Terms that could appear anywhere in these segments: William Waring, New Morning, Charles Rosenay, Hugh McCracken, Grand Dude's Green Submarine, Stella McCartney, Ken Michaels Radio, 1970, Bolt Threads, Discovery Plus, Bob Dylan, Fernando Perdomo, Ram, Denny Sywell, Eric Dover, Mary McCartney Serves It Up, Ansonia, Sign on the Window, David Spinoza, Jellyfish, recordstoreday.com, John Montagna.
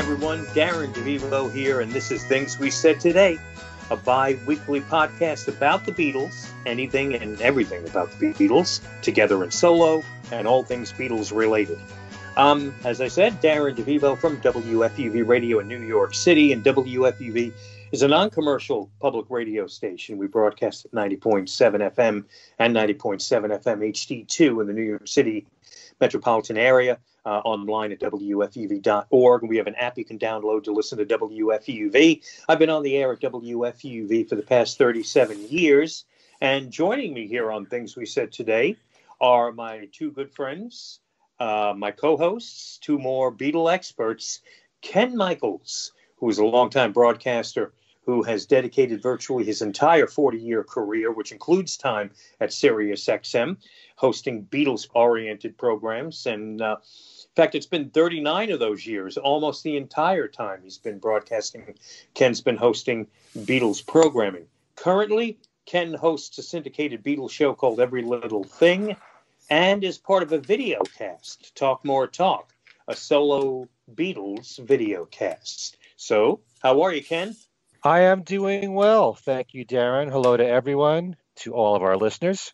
everyone. Darren DeVivo here, and this is Things We Said Today, a bi-weekly podcast about the Beatles, anything and everything about the Beatles, together and solo, and all things Beatles related. As I said, Darren DeVivo from WFUV Radio in New York City, and WFUV is a non-commercial public radio station. We broadcast at 90.7 FM and 90.7 FM HD2 in the New York City metropolitan area, online at WFUV.org. We have an app you can download to listen to WFUV. I've been on the air at WFUV for the past 37 years, and joining me here on Things We Said Today are my two good friends, my co-hosts, two more Beatle experts, Ken Michaels, who is a longtime broadcaster who has dedicated virtually his entire 40-year career, which includes time at SiriusXM, hosting Beatles-oriented programs. And in fact, it's been 39 of those years, almost the entire time he's been broadcasting. Ken's been hosting Beatles programming. Currently, Ken hosts a syndicated Beatles show called Every Little Thing and is part of a video cast, Talk More Talk, a solo Beatles video cast. So, how are you, Ken? I am doing well. Thank you, Darren. Hello to everyone, to all of our listeners.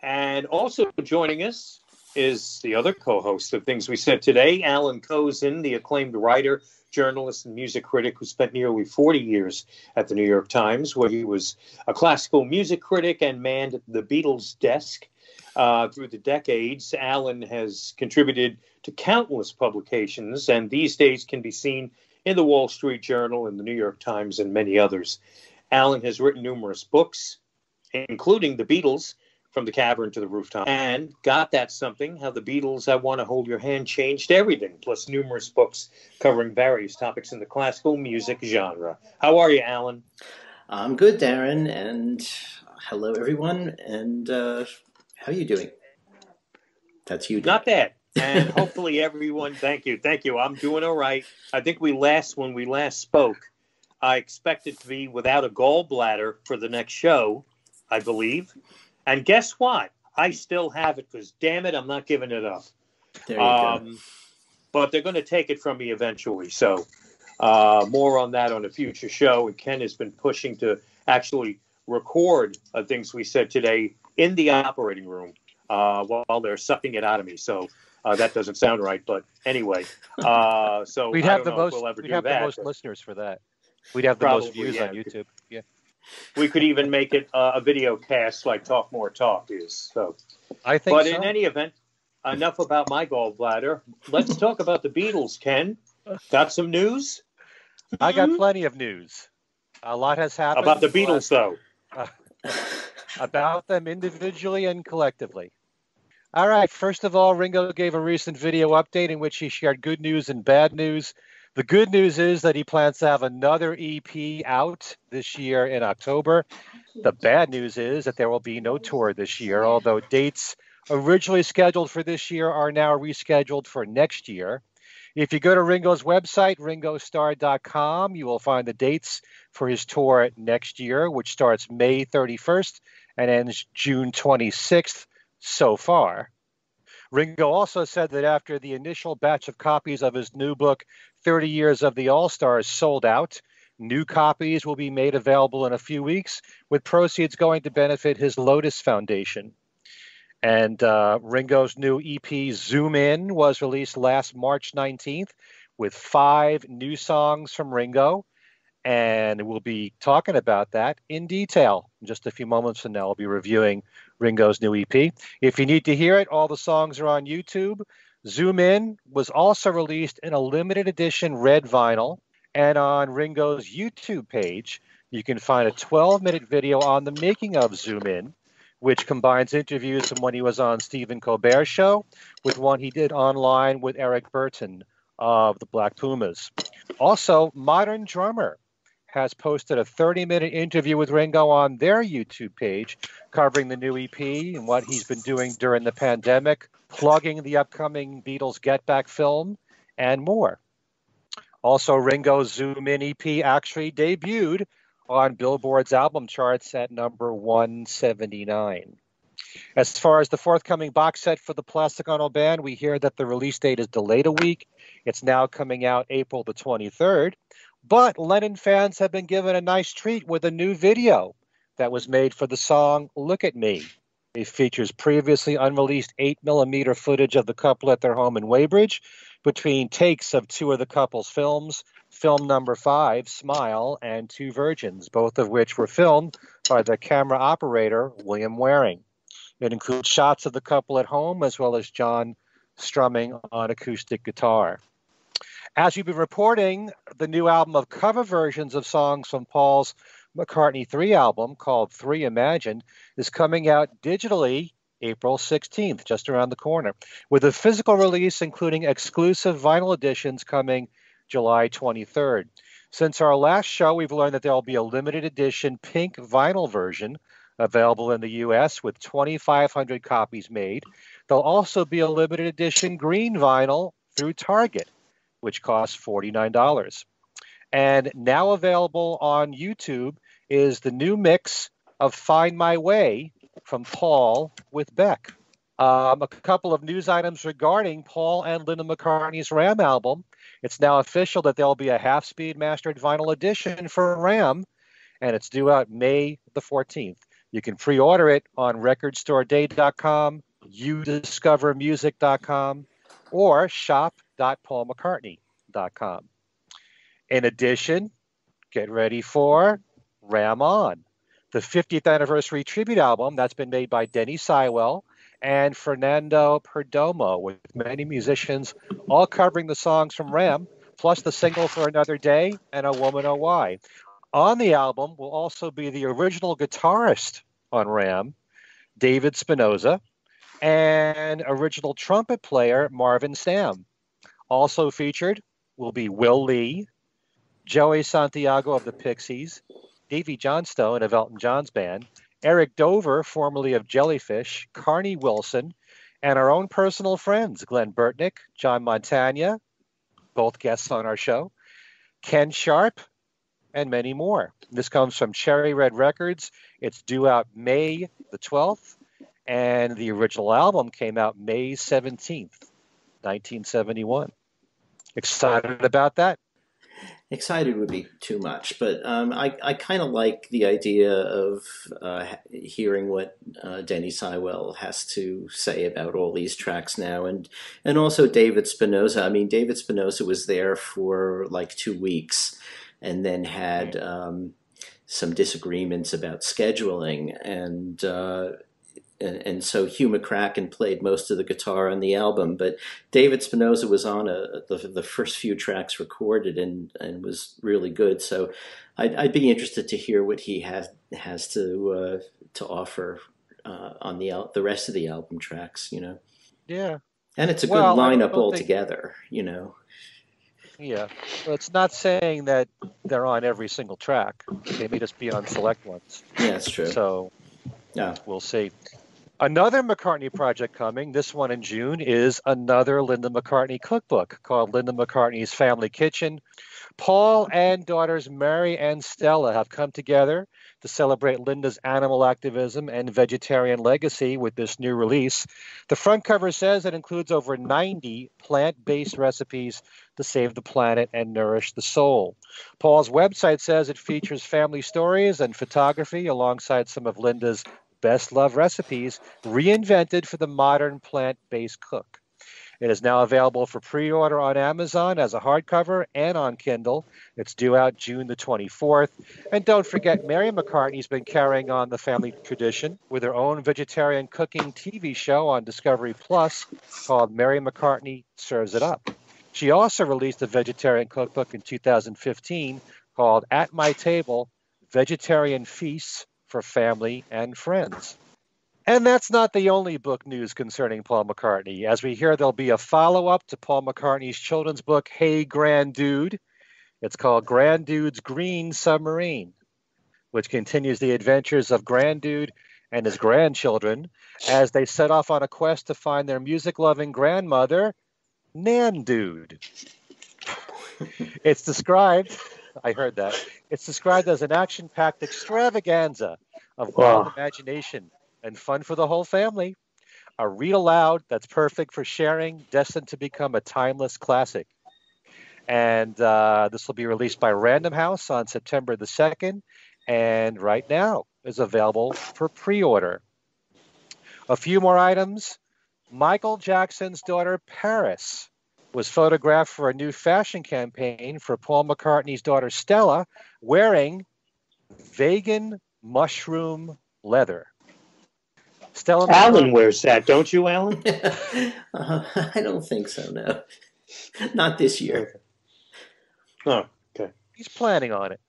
And also joining us is the other co-host of Things We Said Today, Alan Kozin, the acclaimed writer, journalist, and music critic who spent nearly 40 years at the New York Times, where he was a classical music critic and manned the Beatles desk through the decades. Alan has contributed to countless publications and these days can be seen in the Wall Street Journal, in the New York Times, and many others. Alan has written numerous books, including The Beatles, From the Cavern to the Rooftop, and Got That Something, How the Beatles, I Want to Hold Your Hand Changed Everything, plus numerous books covering various topics in the classical music genre. How are you, Alan? I'm good, Darren, and hello, everyone, and how are you doing? That's you, Darren. Not bad. And hopefully everyone, thank you. I'm doing all right. I think when we last spoke, I expected to be without a gallbladder for the next show, I believe. And guess what? I still have it because, damn it, I'm not giving it up. There you go. But they're going to take it from me eventually. So more on that on a future show. And Ken has been pushing to actually record Things We Said Today in the operating room while they're sucking it out of me. So. That doesn't sound right, but anyway. So we'd have the most listeners for that. We'd have the most views on YouTube. Yeah, we could even make it a video cast like Talk More Talk is. So I think. But so. In any event, enough about my gallbladder. Let's talk about the Beatles. Ken, got some news? I got plenty of news. A lot has happened about the Beatles, though. About them individually and collectively. All right. First of all, Ringo gave a recent video update in which he shared good news and bad news. The good news is that he plans to have another EP out this year in October. The bad news is that there will be no tour this year, although dates originally scheduled for this year are now rescheduled for next year. If you go to Ringo's website, recordstoreday.com, you will find the dates for his tour next year, which starts May 31st and ends June 26th. So far, Ringo also said that after the initial batch of copies of his new book, 30 Years of the All-Stars, sold out, new copies will be made available in a few weeks, with proceeds going to benefit his Lotus Foundation. And Ringo's new EP, Zoom In, was released last March 19th with 5 new songs from Ringo. And we'll be talking about that in detail in just a few moments from now. I'll be reviewing Ringo's new EP. If you need to hear it, all the songs are on YouTube. Zoom In was also released in a limited edition red vinyl. And on Ringo's YouTube page, you can find a 12-minute video on the making of Zoom In, which combines interviews from when he was on Stephen Colbert's show with one he did online with Eric Burton of the Black Pumas. Also, Modern Drummer has posted a 30-minute interview with Ringo on their YouTube page covering the new EP and what he's been doing during the pandemic, plugging the upcoming Beatles Get Back film, and more. Also, Ringo's Zoom In EP actually debuted on Billboard's album charts at number 179. As far as the forthcoming box set for the Plastic Ono Band, we hear that the release date is delayed a week. It's now coming out April the 23rd. But Lennon fans have been given a nice treat with a new video that was made for the song Look at Me. It features previously unreleased 8mm footage of the couple at their home in Weybridge between takes of two of the couple's films, film number 5, Smile, and Two Virgins, both of which were filmed by the camera operator, William Waring. It includes shots of the couple at home as well as John strumming on acoustic guitar. As we've been reporting, the new album of cover versions of songs from Paul's McCartney 3 album called 3 Imagined is coming out digitally April 16th, just around the corner, with a physical release including exclusive vinyl editions coming July 23rd. Since our last show, we've learned that there'll be a limited edition pink vinyl version available in the U.S. with 2,500 copies made. There'll also be a limited edition green vinyl through Target, which costs $49. And now available on YouTube is the new mix of Find My Way from Paul with Beck. A couple of news items regarding Paul and Linda McCartney's Ram album. It's now official that there'll be a half-speed mastered vinyl edition for Ram, and it's due out May the 14th. You can pre-order it on recordstoreday.com, youdiscovermusic.com, or shop.paulmccartney.com. In addition, get ready for Ram On, the 50th anniversary tribute album that's been made by Denny Sywell and Fernando Perdomo, with many musicians all covering the songs from Ram, plus the single For Another Day and A Woman Oh Why. On the album will also be the original guitarist on Ram, David Spinoza, and original trumpet player Marvin Sam. Also featured will be Will Lee, Joey Santiago of the Pixies, Davy Johnstone of Elton John's band, Eric Dover, formerly of Jellyfish, Carney Wilson, and our own personal friends, Glenn Burtnick, John Montagna, both guests on our show, Ken Sharp, and many more. This comes from Cherry Red Records. It's due out May the 12th, and the original album came out May 17th, 1971. Excited about that? Excited would be too much, but I kind of like the idea of hearing what Denny Sywell has to say about all these tracks now, and also David Spinoza. I mean, David Spinoza was there for like 2 weeks and then had some disagreements about scheduling, and so Hugh McCracken played most of the guitar on the album, but David Spinoza was on the first few tracks recorded and was really good. So I'd be interested to hear what he has to offer on the rest of the album tracks, you know. Yeah. And it's a good lineup altogether, you know. Yeah. Well, it's not saying that they're on every single track. They may just be on select ones. Yeah, that's true. So yeah, we'll see. Another McCartney project coming, this one in June, is another Linda McCartney cookbook called Linda McCartney's Family Kitchen. Paul and daughters Mary and Stella have come together to celebrate Linda's animal activism and vegetarian legacy with this new release. The front cover says it includes over 90 plant-based recipes to save the planet and nourish the soul. Paul's website says it features family stories and photography alongside some of Linda's best love recipes reinvented for the modern plant-based cook. It is now available for pre-order on Amazon as a hardcover and on Kindle. It's due out June the 24th. And don't forget, Mary McCartney's been carrying on the family tradition with her own vegetarian cooking TV show on Discovery Plus called Mary McCartney Serves It Up. She also released a vegetarian cookbook in 2015 called At My Table, Vegetarian Feasts for Family and Friends. And that's not the only book news concerning Paul McCartney. As we hear, there'll be a follow-up to Paul McCartney's children's book, Hey Grand Dude. It's called Grand Dude's Green Submarine, which continues the adventures of Grand Dude and his grandchildren as they set off on a quest to find their music-loving grandmother, Nan Dude. It's described... I heard that. It's described as an action-packed extravaganza of wild imagination and fun for the whole family. A read aloud that's perfect for sharing, destined to become a timeless classic. And this will be released by Random House on September the 2nd, and right now is available for pre-order. A few more items. Michael Jackson's daughter, Paris, was photographed for a new fashion campaign for Paul McCartney's daughter, Stella, wearing vegan mushroom leather. Stella Alan wears that, don't you, Alan? I don't think so, no. Not this year. Oh, okay. He's planning on it.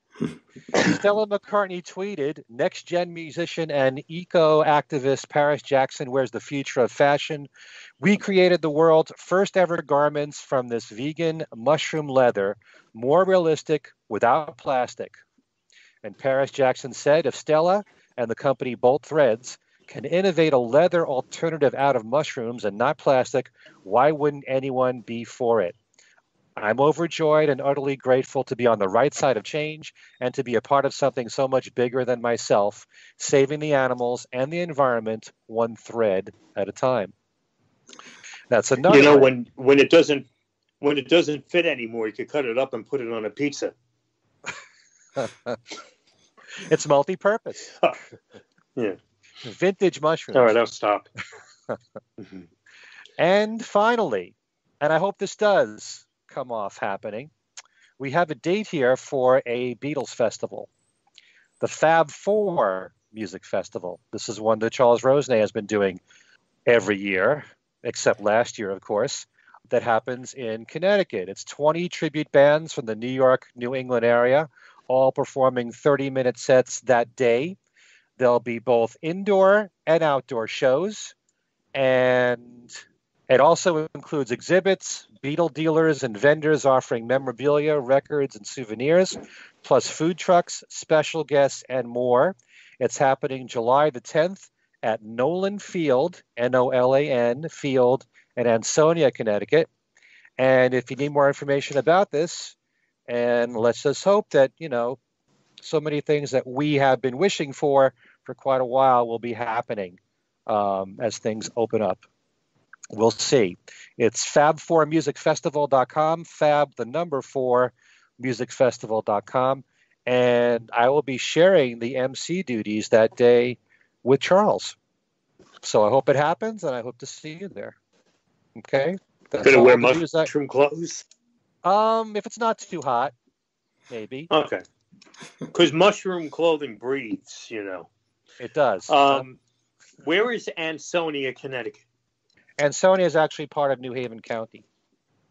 Stella McCartney tweeted, next-gen musician and eco-activist Paris Jackson wears the future of fashion. We created the world's first-ever garments from this vegan mushroom leather, more realistic, without plastic. And Paris Jackson said, if Stella and the company Bolt Threads can innovate a leather alternative out of mushrooms and not plastic, why wouldn't anyone be for it? I'm overjoyed and utterly grateful to be on the right side of change and to be a part of something so much bigger than myself, saving the animals and the environment one thread at a time. That's another. You know, when it doesn't fit anymore, you could cut it up and put it on a pizza. It's multi-purpose. Yeah. Vintage mushrooms. All right, I'll stop. Mm-hmm. And finally, and I hope this does come off happening, we have a date here for a Beatles festival, the Fab Four Music Festival. This is one that Charles Rosenay has been doing every year, except last year, of course, that happens in Connecticut. It's 20 tribute bands from the New York, New England area, all performing 30-minute sets that day. There'll be both indoor and outdoor shows, and it also includes exhibits, Beatle dealers and vendors offering memorabilia, records, and souvenirs, plus food trucks, special guests, and more. It's happening July the 10th at Nolan Field, N-O-L-A-N, Field in Ansonia, Connecticut. And if you need more information about this, and let's just hope that, you know, so many things that we have been wishing for quite a while will be happening as things open up. We'll see. It's fab4musicfestival.com, fab the number 4, musicfestival.com. And I will be sharing the MC duties that day with Charles. So I hope it happens, and I hope to see you there. Okay? Going to wear mushroom clothes? If it's not too hot, maybe. Okay. Because mushroom clothing breathes, you know. It does. Where is Ansonia, Connecticut? Ansonia is actually part of New Haven County.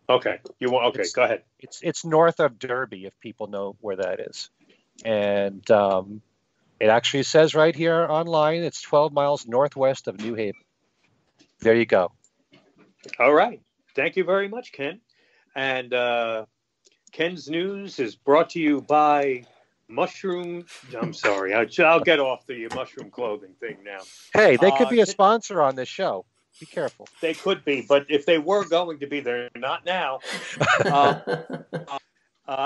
Okay. Go ahead. It's north of Derby, if people know where that is. And it actually says right here online, it's 12 miles northwest of New Haven. There you go. All right. Thank you very much, Ken. And Ken's News is brought to you by Mushroom. I'm sorry. I'll get off the mushroom clothing thing now. Hey, they could be a sponsor on this show. Be careful. They could be, but if they were going to be, they're not now.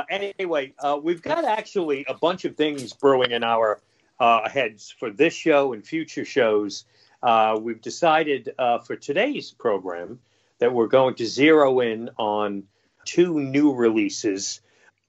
Anyway, we've got actually a bunch of things brewing in our heads for this show and future shows. We've decided for today's program that we're going to zero in on two new releases.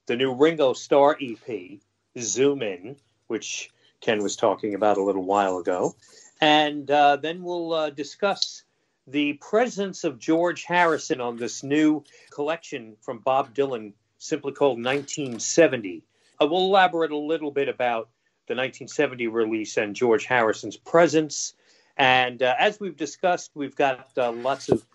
The new Ringo Starr EP, Zoom In, which Ken was talking about a little while ago. And then we'll discuss the presence of George Harrison on this new collection from Bob Dylan, simply called 1970. I will elaborate a little bit about the 1970 release and George Harrison's presence. And as we've discussed, we've got lots of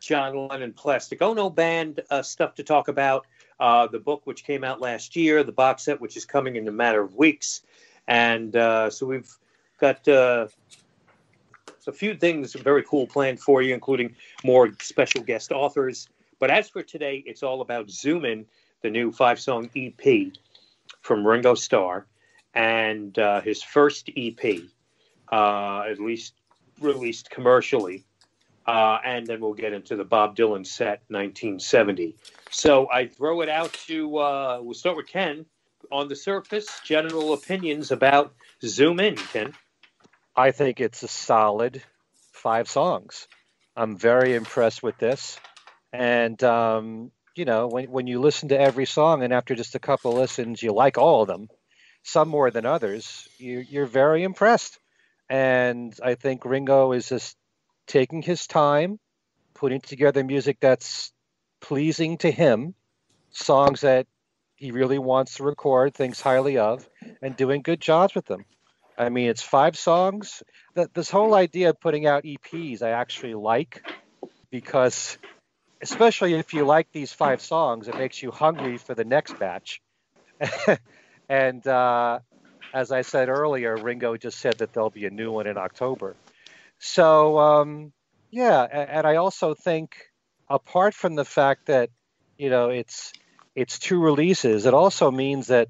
John Lennon Plastic Ono Band stuff to talk about. The book, which came out last year, the box set, which is coming in a matter of weeks. And so we've got a few things very cool planned for you, including more special guest authors. But as for today, it's all about Zoom In, the new 5-song EP from Ringo Starr, and his first EP, at least released commercially. And then we'll get into the Bob Dylan set, 1970. So I throw it out to, we'll start with Ken. On the surface, general opinions about Zoom In, Ken. I think it's a solid 5 songs. I'm very impressed with this. And, you know, when you listen to every song and after just a couple listens, you like all of them, some more than others, you're very impressed. And I think Ringo is just taking his time, putting together music that's pleasing to him, songs that he really wants to record, thinks highly of, and doing good jobs with them. I mean, it's 5 songs. This whole idea of putting out EPs, I actually like, because especially if you like these 5 songs, it makes you hungry for the next batch. And as I said earlier, Ringo just said that there'll be a new one in October. So, yeah, and I also think, apart from the fact that, you know, it's 2 releases, it also means that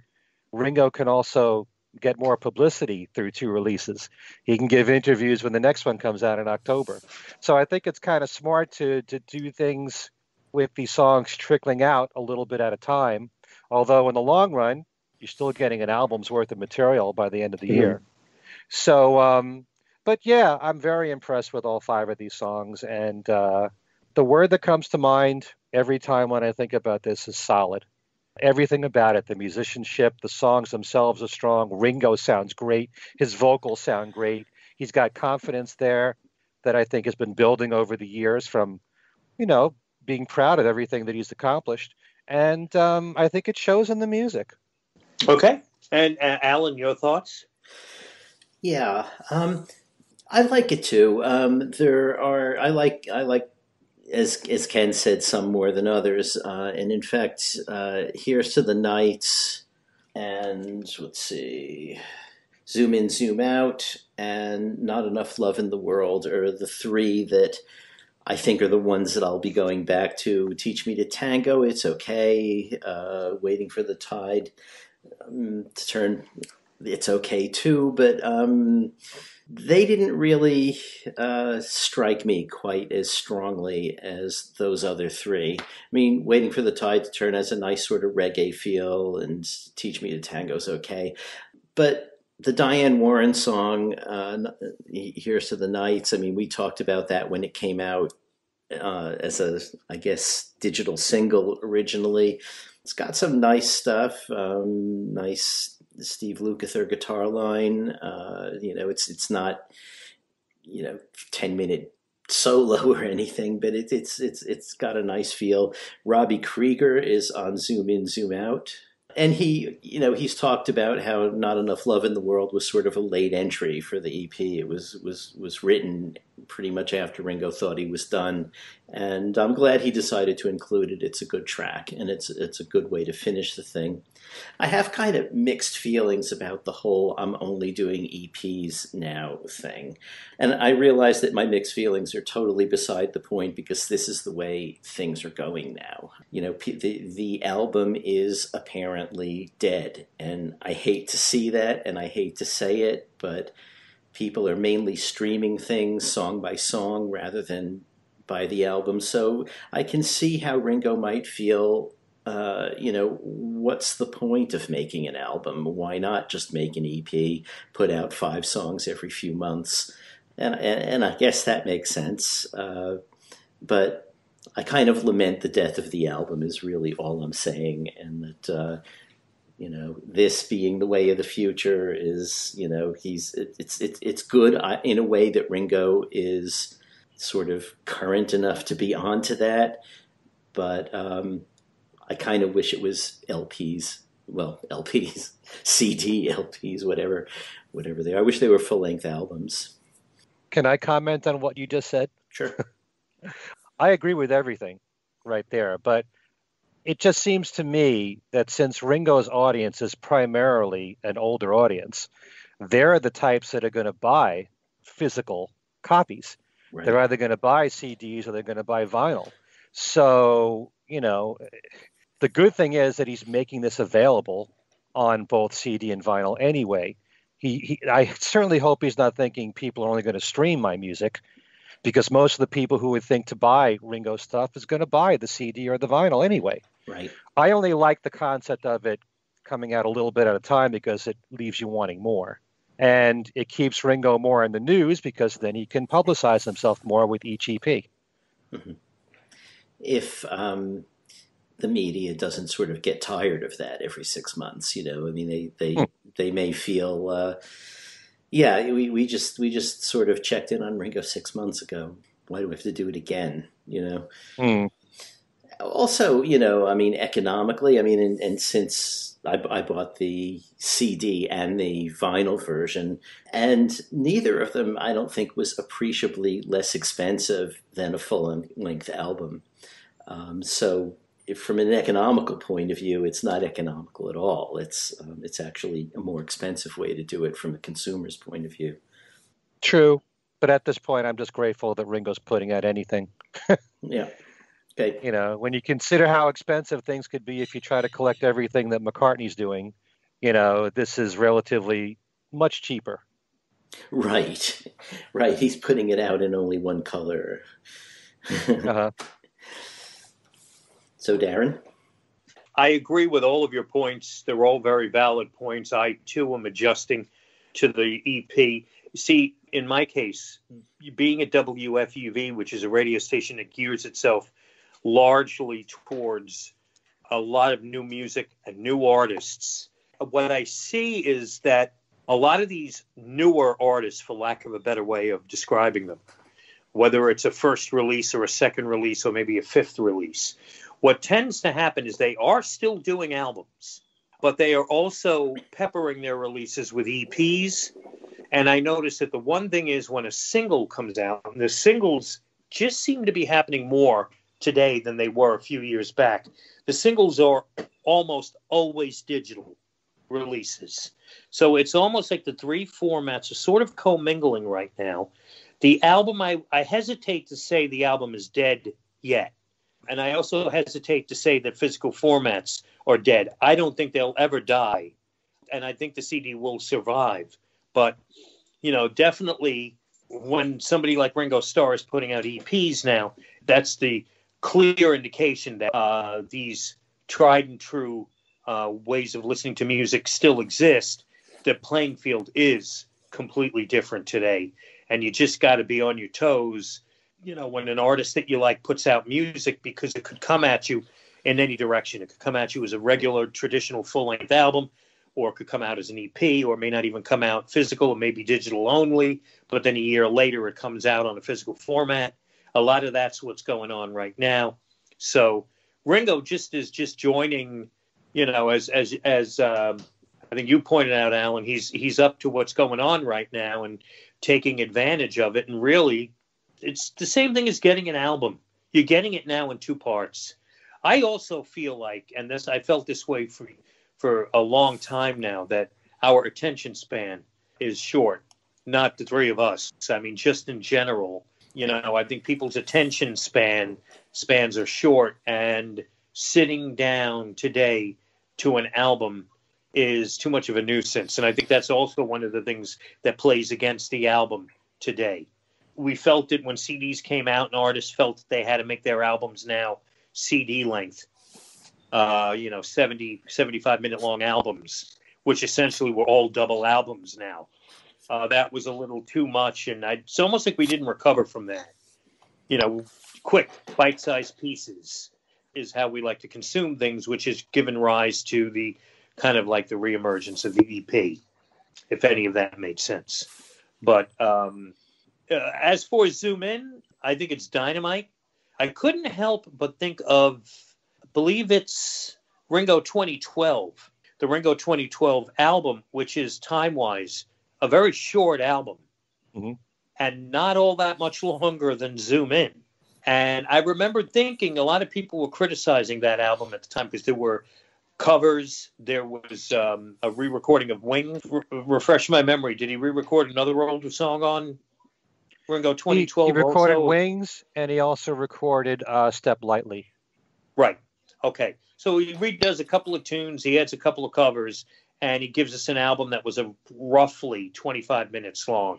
Ringo can also get more publicity through 2 releases. He can give interviews when the next one comes out in October. So I think it's kind of smart to do things with these songs trickling out a little bit at a time. Although in the long run, you're still getting an album's worth of material by the end of the year. So, but yeah, I'm very impressed with all 5 of these songs. And the word that comes to mind every time when I think about this is solid. Everything about it, the musicianship, the songs themselves are strong. Ringo sounds great. His vocals sound great. He's got confidence there that I think has been building over the years from, you know, being proud of everything that he's accomplished. And I think it shows in the music. Okay. And Alan, your thoughts? Yeah. I like it too. There are, I like, as Ken said, some more than others. And in fact, Here's to the Nights and let's see, Zoom In, Zoom Out, and Not Enough Love in the World are the 3 that I think are the ones that I'll be going back to. Teach Me to Tango, It's Okay. Waiting for the Tide to Turn, It's Okay too. But they didn't really strike me quite as strongly as those other 3. I mean, Waiting for the Tide to Turn has a nice sort of reggae feel, and Teach Me to Tango's okay. But the Diane Warren song, Here's to the Nights, I mean, we talked about that when it came out as a, I guess, digital single originally. It's got some nice stuff, nice Steve Lukather guitar line. You know, it's not, you know, 10-minute solo or anything, but it's got a nice feel. Robbie Krieger is on Zoom In, Zoom Out. And he, you know, he's talked about how Not Enough Love in the World was sort of a late entry for the EP. It was written pretty much after Ringo thought he was done. And I'm glad he decided to include it. It's a good track, and it's a good way to finish the thing. I have kind of mixed feelings about the whole I'm only doing EPs now thing. And I realize that my mixed feelings are totally beside the point because this is the way things are going now. You know, the album is apparent dead, and I hate to see that, and I hate to say it, but people are mainly streaming things song by song rather than by the album. So I can see how Ringo might feel, you know, what's the point of making an album? Why not just make an EP, put out 5 songs every few months? And I guess that makes sense, but I kind of lament the death of the album is really all I'm saying, and that, you know, this being the way of the future is, you know, it's good in a way that Ringo is sort of current enough to be onto that, but I kind of wish it was LPs, CD LPs, whatever they are. I wish they were full-length albums. Can I comment on what you just said? Sure. I agree with everything right there, but it just seems to me that since Ringo's audience is primarily an older audience, they're the types that are going to buy physical copies. Right. They're either going to buy CDs or they're going to buy vinyl. So, you know, the good thing is that he's making this available on both CD and vinyl anyway. I certainly hope he's not thinking people are only going to stream my music, because most of the people who would think to buy Ringo stuff is going to buy the CD or the vinyl anyway. Right. I only like the concept of it coming out a little bit at a time because it leaves you wanting more. And it keeps Ringo more in the news because then he can publicize himself more with each EP. Mm-hmm. If the media doesn't sort of get tired of that every 6 months, you know, I mean, they may feel, yeah, we just sort of checked in on Ringo 6 months ago. Why do we have to do it again? You know. Mm. Also, you know, I mean, economically, I mean, and since I bought the CD and the vinyl version, and neither of them, I don't think, was appreciably less expensive than a full-length album. So from an economical point of view, it's not economical at all. It's actually a more expensive way to do it from a consumer's point of view. True. But at this point, I'm just grateful that Ringo's putting out anything. Yeah. Okay. You know, when you consider how expensive things could be if you try to collect everything that McCartney's doing, you know, this is relatively much cheaper. Right. Right. He's putting it out in only one color. Uh-huh. So, Darren? I agree with all of your points. They're all very valid points. I, too, am adjusting to the EP. See, in my case, being at WFUV, which is a radio station that gears itself largely towards a lot of new music and new artists, what I see is that a lot of these newer artists, for lack of a better way of describing them, whether it's a first release or a second release or maybe a fifth release, what tends to happen is they are still doing albums, but they are also peppering their releases with EPs. And I noticed that the one thing is when a single comes out, the singles just seem to be happening more today than they were a few years back. The singles are almost always digital releases. So it's almost like the three formats are sort of commingling right now. The album, I hesitate to say the album is dead yet. And I also hesitate to say that physical formats are dead. I don't think they'll ever die. And I think the CD will survive. But, you know, definitely when somebody like Ringo Starr is putting out EPs now, that's the clear indication that these tried and true ways of listening to music still exist. The playing field is completely different today. And you just got to be on your toes, you know, when an artist that you like puts out music, because it could come at you in any direction. It could come at you as a regular traditional full-length album, or it could come out as an EP, or it may not even come out physical, or maybe digital only. But then a year later, it comes out on a physical format. A lot of that's what's going on right now. So Ringo just is just joining, you know, as I think you pointed out, Alan, he's up to what's going on right now and taking advantage of it. And really, it's the same thing as getting an album. You're getting it now in two parts. I also feel like, and this I felt this way for a long time now, that our attention span is short. Not the three of us. I mean, just in general, you know, I think people's attention spans are short, and sitting down today to an album is too much of a nuisance. And I think that's also one of the things that plays against the album today. We felt it when CDs came out, and artists felt that they had to make their albums now CD length, 70, 75-minute long albums, which essentially were all double albums now. That was a little too much, and it's almost like we didn't recover from that. You know, quick, bite-sized pieces is how we like to consume things, which has given rise to the kind of like the reemergence of the EP, if any of that made sense. But as for Zoom In, I think it's dynamite. I couldn't help but think of, I believe it's Ringo 2012, the Ringo 2012 album, which is time-wise a very short album, mm-hmm. and not all that much longer than Zoom In. And I remember thinking a lot of people were criticizing that album at the time because there were covers. There was a re-recording of Wings. Refresh my memory. Did he re-record another older song on Ringo 2012? He recorded also Wings, and he also recorded Step Lightly. Right. Okay. So he redoes a couple of tunes. He adds a couple of covers. And he gives us an album that was roughly 25 minutes long,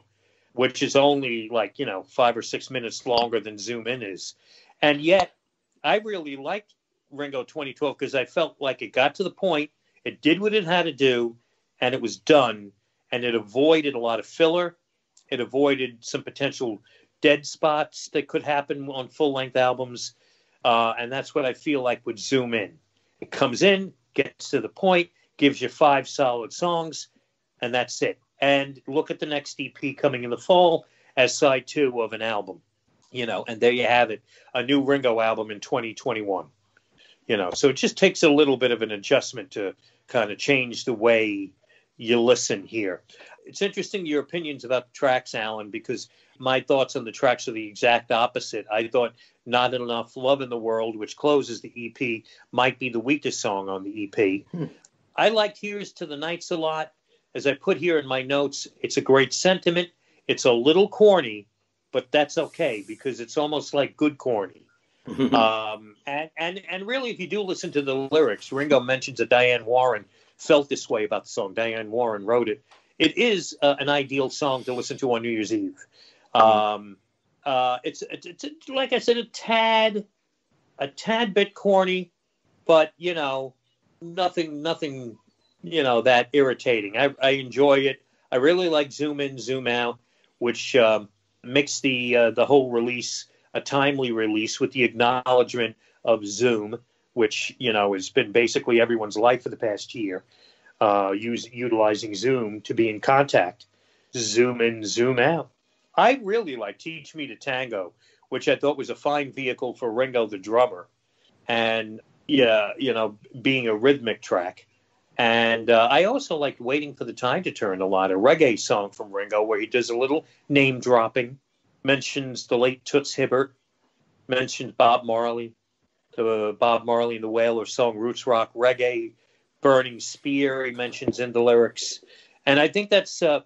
which is only 5 or 6 minutes longer than Zoom In is. And yet I really liked Ringo 2012 because I felt like it got to the point, it did what it had to do, and it was done. and it avoided a lot of filler. It avoided some potential dead spots that could happen on full-length albums. And that's what I feel like would Zoom In. It comes in, gets to the point, gives you 5 solid songs, and that's it. And look at the next EP coming in the fall as side 2 of an album, you know, and there you have it. A new Ringo album in 2021, you know, so it just takes a little bit of an adjustment to kind of change the way you listen here. It's interesting your opinions about the tracks, Alan, because my thoughts on the tracks are the exact opposite. I thought Not Enough Love in the World, which closes the EP, might be the weakest song on the EP. I liked Here's to the Nights a lot. As I put here in my notes, it's a great sentiment. It's a little corny, but that's okay because it's almost like good corny. And really, if you do listen to the lyrics, Ringo mentions that Diane Warren felt this way about the song. Diane Warren wrote it. It is an ideal song to listen to on New Year's Eve. It's like I said, a tad bit corny, but you know, nothing, you know, that irritating. I enjoy it. I really like Zoom In, Zoom Out, which makes the whole release a timely release with the acknowledgement of Zoom, which, you know, has been basically everyone's life for the past year, utilizing Zoom to be in contact. Zoom In, Zoom Out. I really like Teach Me to Tango, which I thought was a fine vehicle for Ringo the drummer, and yeah, you know, being a rhythmic track. And I also liked Waiting for the Tide to Turn a lot, a reggae song from Ringo where he does a little name dropping, mentions the late Toots Hibbert, mentions Bob Marley, the Bob Marley and the Wailers song Roots Rock Reggae, Burning Spear he mentions in the lyrics. And I think that's a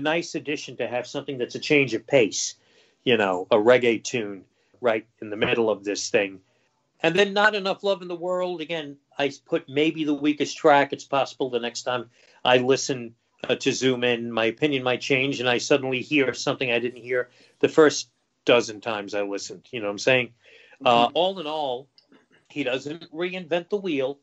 nice addition to have something that's a change of pace, you know, a reggae tune right in the middle of this thing. And then Not Enough Love in the World. Again, I put maybe the weakest track. It's possible the next time I listen to Zoom In, my opinion might change and I suddenly hear something I didn't hear the first dozen times I listened. You know what I'm saying? All in all, he doesn't reinvent the wheel.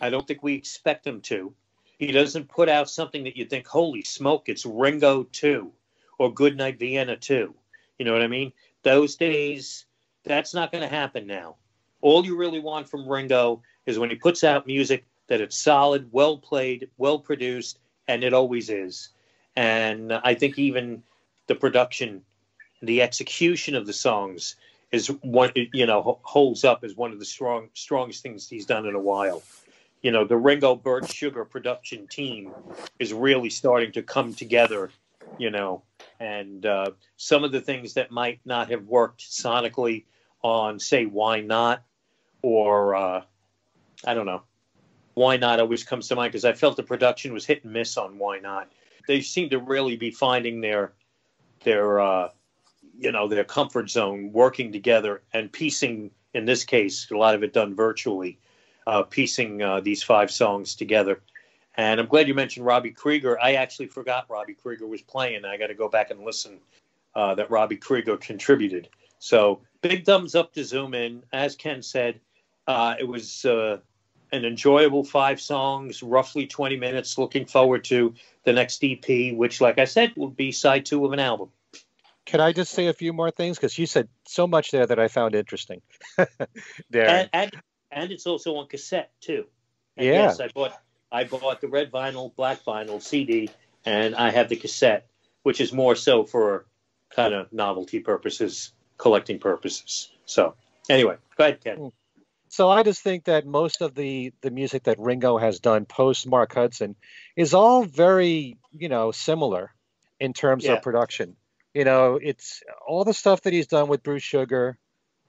I don't think we expect him to. He doesn't put out something that you think, holy smoke, it's Ringo 2 or Goodnight Vienna 2. You know what I mean? Those days, that's not going to happen now. All you really want from Ringo is when he puts out music that it's solid, well-played, well-produced, and it always is. And I think even the production, the execution of the songs is one, you know, holds up as one of the strongest things he's done in a while. You know, the Ringo Bert Sugar production team is really starting to come together, you know, and some of the things that might not have worked sonically on, say, Why Not? Or, I don't know, Why Not always comes to mind because I felt the production was hit and miss on Why Not. They seem to really be finding their you know, their comfort zone, working together and piecing, in this case, a lot of it done virtually, piecing these 5 songs together. And I'm glad you mentioned Robbie Krieger. I actually forgot Robbie Krieger was playing. I got to go back and listen that Robbie Krieger contributed. So big thumbs up to Zoom In. As Ken said, it was an enjoyable 5 songs, roughly 20 minutes. Looking forward to the next EP, which, like I said, will be side 2 of an album. Can I just say a few more things? Because you said so much there that I found interesting. Darren. And it's also on cassette, too. And yeah. Yes, I bought the red vinyl, black vinyl CD, and I have the cassette, which is more so for kind of novelty purposes, collecting purposes. So anyway, go ahead, Ken. So I just think that most of the music that Ringo has done post Mark Hudson is all very, you know, similar in terms of production. You know, it's all the stuff that he's done with Bruce Sugar.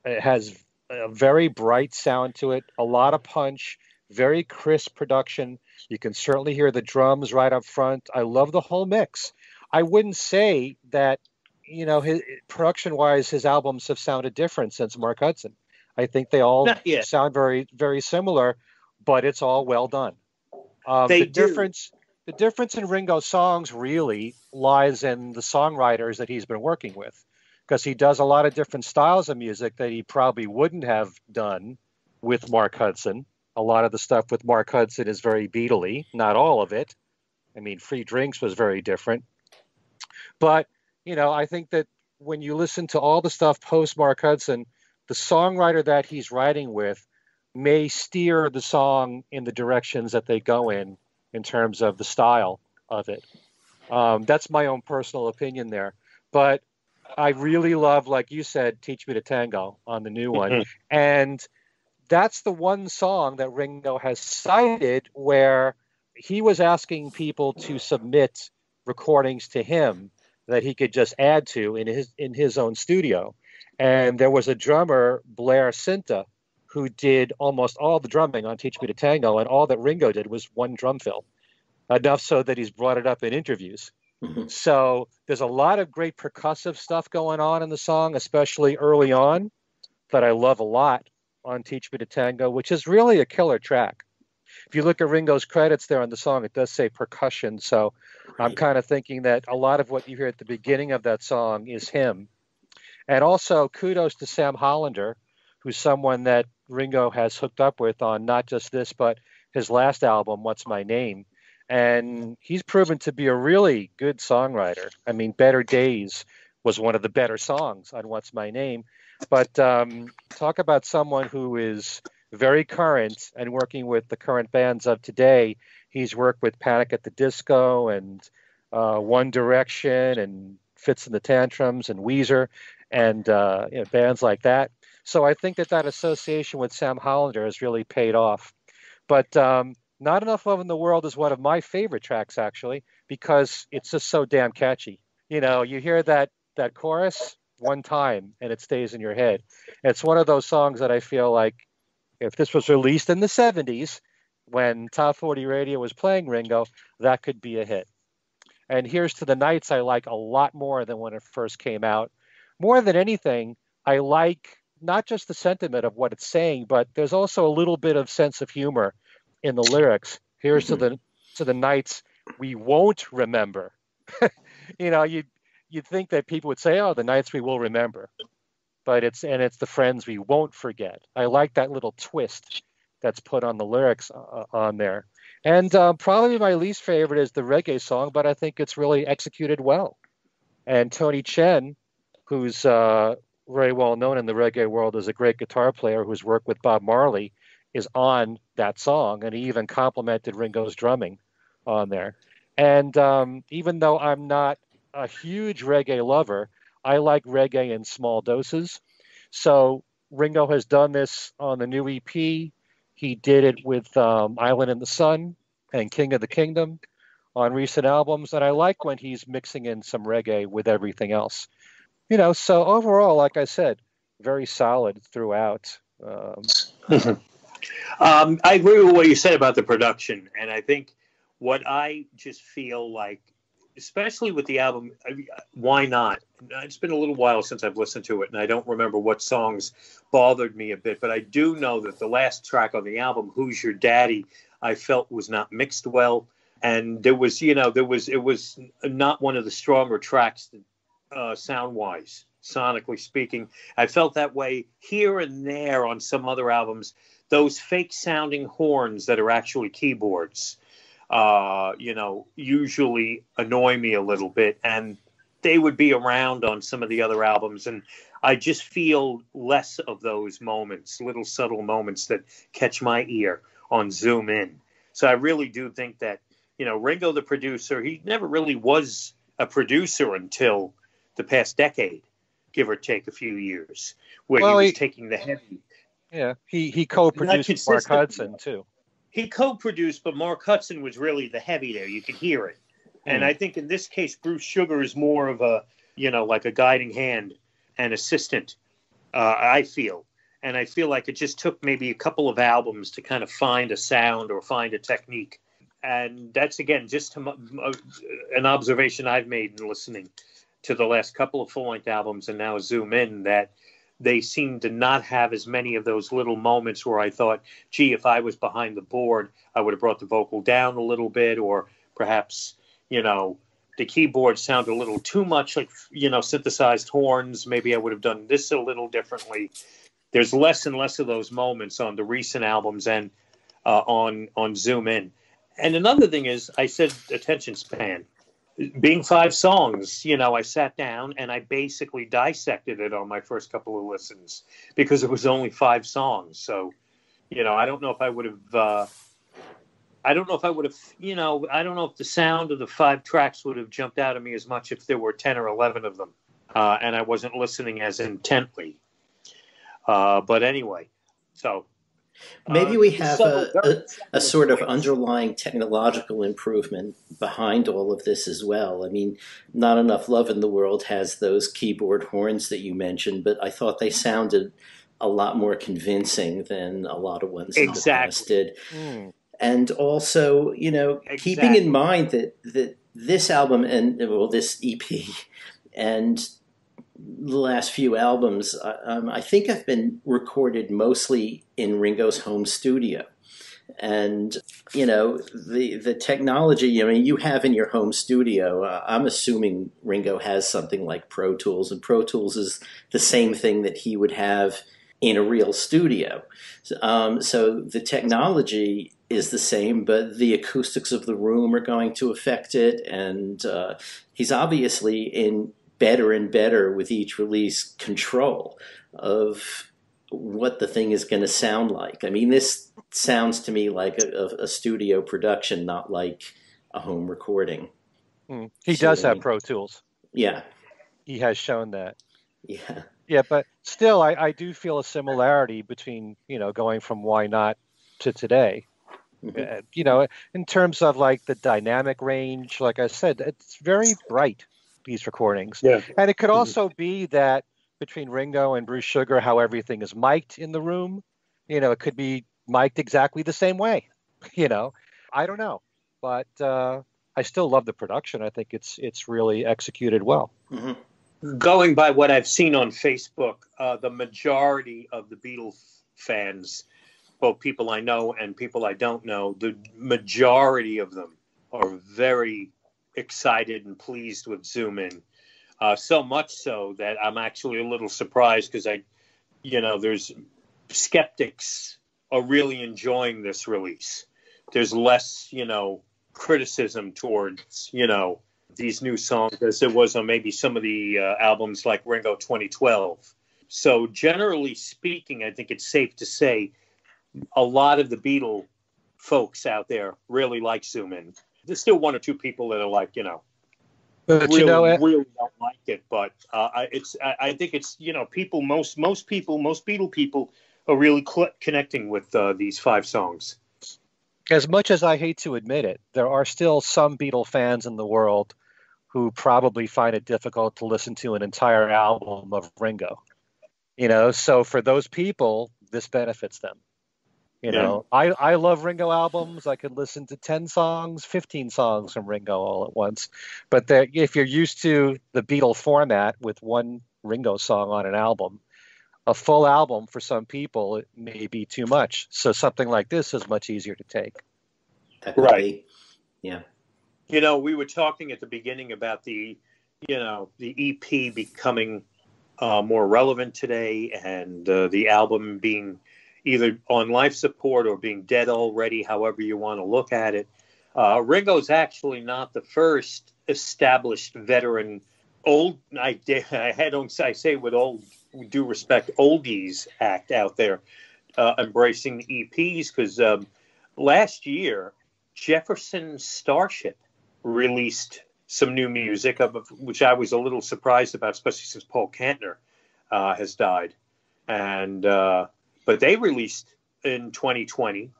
It has a very bright sound to it, a lot of punch, very crisp production. You can certainly hear the drums right up front. I love the whole mix. I wouldn't say that, you know, his production-wise, his albums have sounded different since Mark Hudson. I think they all sound very, very similar, but it's all well done. The difference in Ringo's songs really lies in the songwriters that he's been working with, because he does a lot of different styles of music that he probably wouldn't have done with Mark Hudson. A lot of the stuff with Mark Hudson is very Beatle-y, not all of it. I mean, free drinks was very different. But, you know, I think that when you listen to all the stuff post Mark Hudson, the songwriter that he's writing with may steer the song in the directions that they go in terms of the style of it. That's my own personal opinion there. But I really love, like you said, Teach Me to Tango on the new one. And that's the one song that Ringo has cited where he was asking people to submit recordings to him that he could just add to in his own studio. And there was a drummer, Blair Cinta, who did almost all the drumming on Teach Me to Tango, and all that Ringo did was one drum fill, enough so that he's brought it up in interviews. Mm-hmm. So there's a lot of great percussive stuff going on in the song, especially early on, that I love a lot on Teach Me to Tango, which is really a killer track. If you look at Ringo's credits there on the song, it does say percussion. So I'm kind of thinking that a lot of what you hear at the beginning of that song is him. And also kudos to Sam Hollander, who's someone that Ringo has hooked up with on not just this, but his last album, What's My Name? And he's proven to be a really good songwriter. I mean, Better Days was one of the better songs on What's My Name. But talk about someone who is very current and working with the current bands of today. He's worked with Panic at the Disco and One Direction and Fits in the Tantrums and Weezer and you know, bands like that. So I think that association with Sam Hollander has really paid off. But Not Enough Love in the World is one of my favorite tracks, actually, because it's just so damn catchy. You know, you hear that chorus one time and it stays in your head. It's one of those songs that I feel like if this was released in the 70s, when Top 40 Radio was playing Ringo, that could be a hit. And Here's to the Nights I like a lot more than when it first came out. More than anything, I like not just the sentiment of what it's saying, but there's also a little bit of sense of humor in the lyrics. Here's to the nights we won't remember. You know, you'd think that people would say, oh, the nights we will remember. But it's the friends we won't forget. I like that little twist that's put on the lyrics on there. And probably my least favorite is the reggae song, but I think it's really executed well. And Tony Chen, who's very well known in the reggae world as a great guitar player who's worked with Bob Marley, is on that song, and he even complimented Ringo's drumming on there. And even though I'm not a huge reggae lover, I like reggae in small doses. So Ringo has done this on the new EP. He did it with Island in the Sun and King of the Kingdom on recent albums, and I like when he's mixing in some reggae with everything else. You know, so overall, like I said, very solid throughout. I agree with what you said about the production, and I think what I just feel like, especially with the album, Why Not? It's been a little while since I've listened to it, and I don't remember what songs bothered me a bit, but I do know that the last track on the album, Who's Your Daddy, I felt was not mixed well, and it was not one of the stronger tracks sound-wise, sonically speaking. I felt that way here and there on some other albums. Those fake-sounding horns that are actually keyboards, usually annoy me a little bit. And they would be around on some of the other albums. And I just feel less of those moments, little subtle moments that catch my ear on Zoom In. So I really do think that, you know, Ringo, the producer, he never really was a producer until the past decade, give or take a few years, where he was taking the heavy. Yeah, he co-produced Mark Hudson, too. He co-produced, but Mark Hudson was really the heavy there. You could hear it. And I think in this case, Bruce Sugar is more of a, you know, like a guiding hand and assistant, I feel. And I feel like it just took maybe a couple of albums to kind of find a sound or find a technique. And that's, again, just an observation I've made in listening to the last couple of full-length albums and now Zoom In, that they seem to not have as many of those little moments where I thought, gee, if I was behind the board, I would have brought the vocal down a little bit, or perhaps, you know, the keyboard sounded a little too much like, you know, synthesized horns. Maybe I would have done this a little differently. There's less and less of those moments on the recent albums and on Zoom In. And another thing is, I said attention span. Being 5 songs, you know, I sat down and I basically dissected it on my first couple of listens because it was only 5 songs. So, you know, I don't know if I would have, you know, I don't know if the sound of the 5 tracks would have jumped out at me as much if there were 10 or 11 of them. And I wasn't listening as intently. But anyway, so. Maybe we have a sort of underlying technological improvement behind all of this as well. I mean, Not Enough Love in the World has those keyboard horns that you mentioned, but I thought they sounded a lot more convincing than a lot of ones in the past did. And also, you know, keeping in mind that, this album and, well, this EP and the last few albums, I think I've been recorded mostly in Ringo's home studio. And, you know, the technology, I mean, you have in your home studio, I'm assuming Ringo has something like Pro Tools, and Pro Tools is the same thing that he would have in a real studio. So the technology is the same, but the acoustics of the room are going to affect it. And he's obviously in better and better with each release control of what the thing is going to sound like. I mean, this sounds to me like a studio production, not like a home recording. He does have Pro Tools. Yeah. He has shown that. Yeah. Yeah, but still, I do feel a similarity between, you know, going from Why Not to today. You know, in terms of like the dynamic range, like I said, it's very bright, these recordings. Yeah. And it could also be that between Ringo and Bruce Sugar, how everything is mic'd in the room, you know, it could be mic'd exactly the same way, you know, I don't know, but I still love the production. I think it's really executed well. Going by what I've seen on Facebook, the majority of the Beatles fans, both people I know and people I don't know, the majority of them are very excited and pleased with Zoom In, so much so that I'm actually a little surprised because I, you know, there's skeptics are really enjoying this release. There's less, you know, criticism towards, you know, these new songs as there was on maybe some of the albums like Ringo 2012. So generally speaking, I think it's safe to say a lot of the Beatle folks out there really like Zoom In. There's still 1 or 2 people that are like, you know, really don't like it. But I think it's, you know, people, most Beatle people are really connecting with these 5 songs. As much as I hate to admit it, there are still some Beatle fans in the world who probably find it difficult to listen to an entire album of Ringo. You know, so for those people, this benefits them. You know, I love Ringo albums. I could listen to 10 songs, 15 songs from Ringo all at once. But if you're used to the Beatle format with 1 Ringo song on an album, a full album for some people, it may be too much. So something like this is much easier to take. Right. Yeah. You know, we were talking at the beginning about the, you know, the EP becoming more relevant today and the album being either on life support or being dead already, however you want to look at it. Ringo's actually not the first established veteran old, I say with old, due respect, oldies act out there embracing the EPs, because last year, Jefferson Starship released some new music, which I was a little surprised about, especially since Paul Kantner has died. And but they released in 2020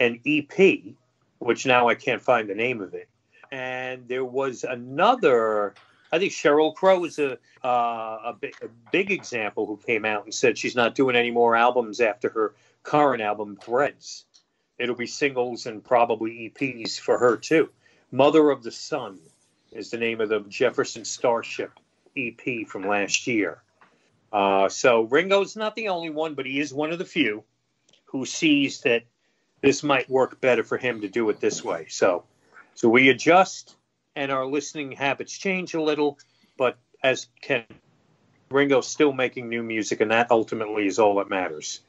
an EP, which now I can't find the name of it. And there was another, I think Sheryl Crow is a big example, who came out and said she's not doing any more albums after her current album, Threads. It'll be singles and probably EPs for her, too. Mother of the Sun is the name of the Jefferson Starship EP from last year. So Ringo's not the only one, but he is one of the few who sees that this might work better for him to do it this way. So we adjust and our listening habits change a little, but as Ken, Ringo's still making new music, and that ultimately is all that matters.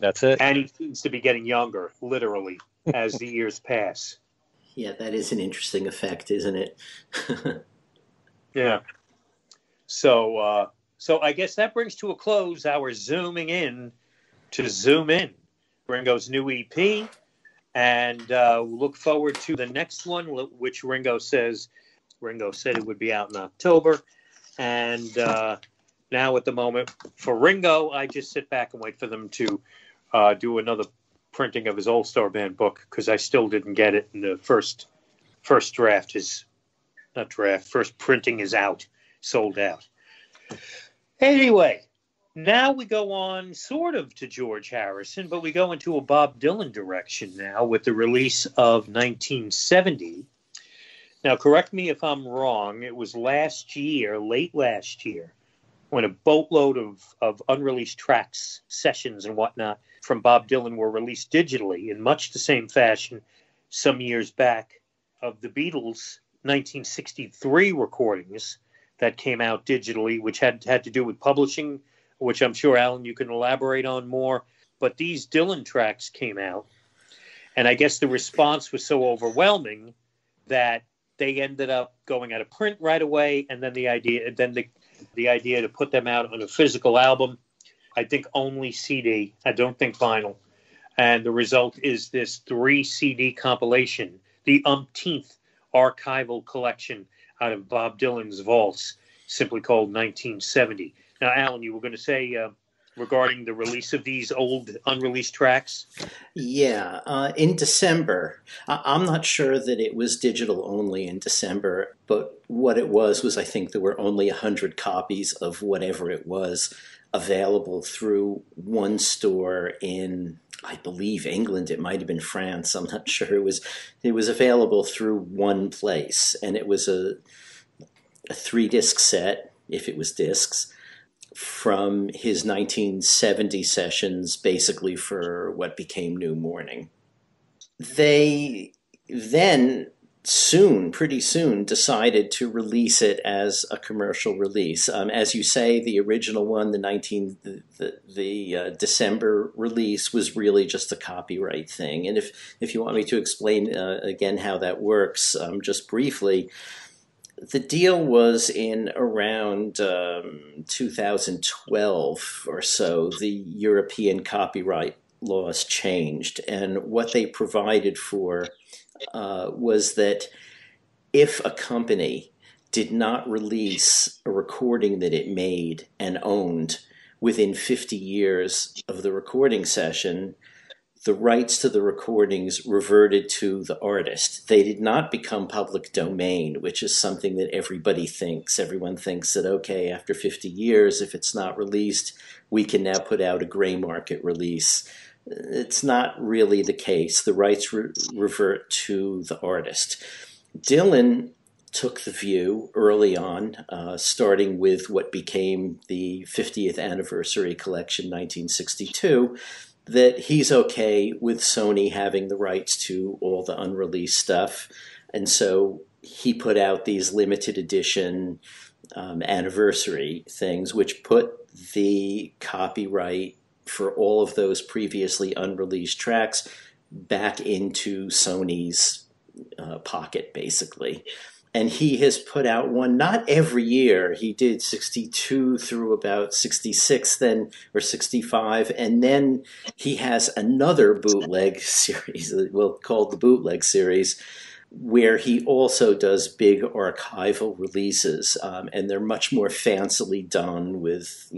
That's it. And he seems to be getting younger, literally, as the years pass. Yeah, that is an interesting effect, isn't it? Yeah. So I guess that brings to a close our zooming in to Zoom In, Ringo's new EP. And look forward to the next one, which Ringo said it would be out in October. And now at the moment, for Ringo, I just sit back and wait for them to do another printing of his All Star Band book, because I still didn't get it. And the first printing is out, sold out. Anyway, now we go on sort of to George Harrison, but we go into a Bob Dylan direction now with the release of 1970. Now, correct me if I'm wrong. It was late last year, when a boatload of unreleased tracks, sessions and whatnot from Bob Dylan were released digitally in much the same fashion some years back of the Beatles' 1963 recordings that came out digitally, which had to do with publishing, which I'm sure, Alan, you can elaborate on more. But these Dylan tracks came out, and I guess the response was so overwhelming that they ended up going out of print right away, and then the idea to put them out on a physical album, I think only CD, I don't think vinyl. And the result is this 3-CD compilation, the umpteenth archival collection out of Bob Dylan's vaults, simply called 1970. Now, Alan, you were going to say regarding the release of these old unreleased tracks? Yeah, in December. I'm not sure that it was digital only in December, but what it was I think there were only 100 copies of whatever it was available through one store in, I believe, England. It might have been France. I'm not sure. It was available through one place, and it was a 3-disc set, if it was discs, from his 1970 sessions, basically for what became New Morning. They then pretty soon decided to release it as a commercial release. As you say, the original one, the December release, was really just a copyright thing. And if you want me to explain again how that works, just briefly, the deal was in around 2012 or so, the European copyright laws changed. And what they provided for was that if a company did not release a recording that it made and owned within 50 years of the recording session, the rights to the recordings reverted to the artist. They did not become public domain, which is something that everybody thinks. Everyone thinks that, okay, after 50 years, if it's not released, we can now put out a gray market release. It's not really the case. The rights revert to the artist. Dylan took the view early on, starting with what became the 50th anniversary collection, 1962, that he's okay with Sony having the rights to all the unreleased stuff. And so he put out these limited edition anniversary things, which put the copyright for all of those previously unreleased tracks back into Sony's pocket, basically. And he has put out one, not every year. He did 62 through about 66 then, or 65. And then he has another bootleg series, well, called the Bootleg Series, where he also does big archival releases. And they're much more fancily done with,